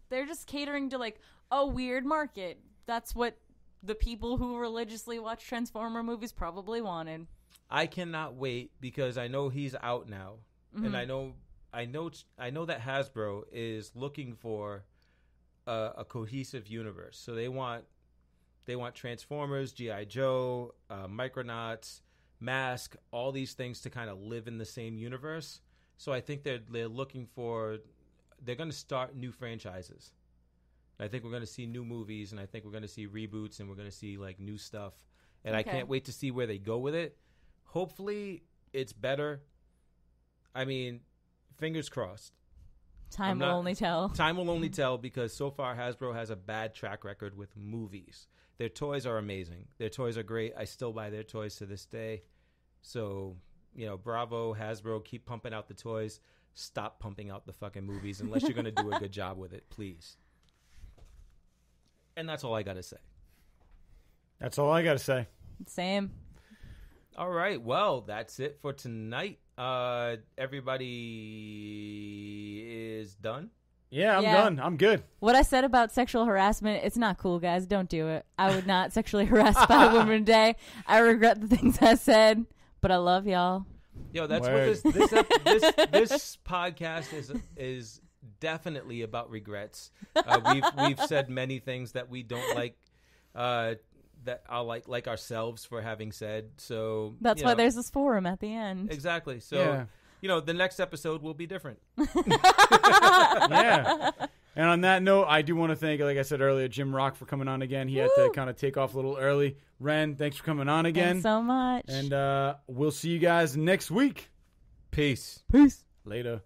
they're just catering to like a weird market. That's what the people who religiously watch Transformer movies probably wanted. I cannot wait because I know he's out now, mm-hmm. and I know, I know, I know that Hasbro is looking for a, a cohesive universe. So they want, they want Transformers, G I. Joe, uh, Micronauts, Mask, all these things to kind of live in the same universe. So I think they're they're looking for, they're going to start new franchises. I think we're going to see new movies, and I think we're going to see reboots, and we're going to see like new stuff. And okay. I can't wait to see where they go with it. Hopefully, it's better. I mean, fingers crossed. Time I'm will not, only tell. Time will only tell because so far Hasbro has a bad track record with movies. Their toys are amazing. Their toys are great. I still buy their toys to this day. So you know, bravo, Hasbro, keep pumping out the toys. Stop pumping out the fucking movies unless you're going to do a good job with it, please. And that's all I got to say. That's all I got to say. Same. All right. Well, that's it for tonight. Uh, everybody is done. Yeah, I'm yeah. done. I'm good. What I said about sexual harassment, it's not cool, guys. Don't do it. I would not sexually harass five women today. I regret the things I said, but I love y'all. Yo, that's Word. what this this, this this podcast is is definitely about regrets. Uh, we've we've said many things that we don't like, uh, that I like like ourselves for having said. So that's you know, why there's this forum at the end. Exactly. So yeah. you know, the next episode will be different. Yeah. And on that note, I do want to thank, like I said earlier, Jim Rock for coming on again. He Woo! had to kind of take off a little early. Ren, thanks for coming on again. Thanks so much. And uh, we'll see you guys next week. Peace. Peace. Later.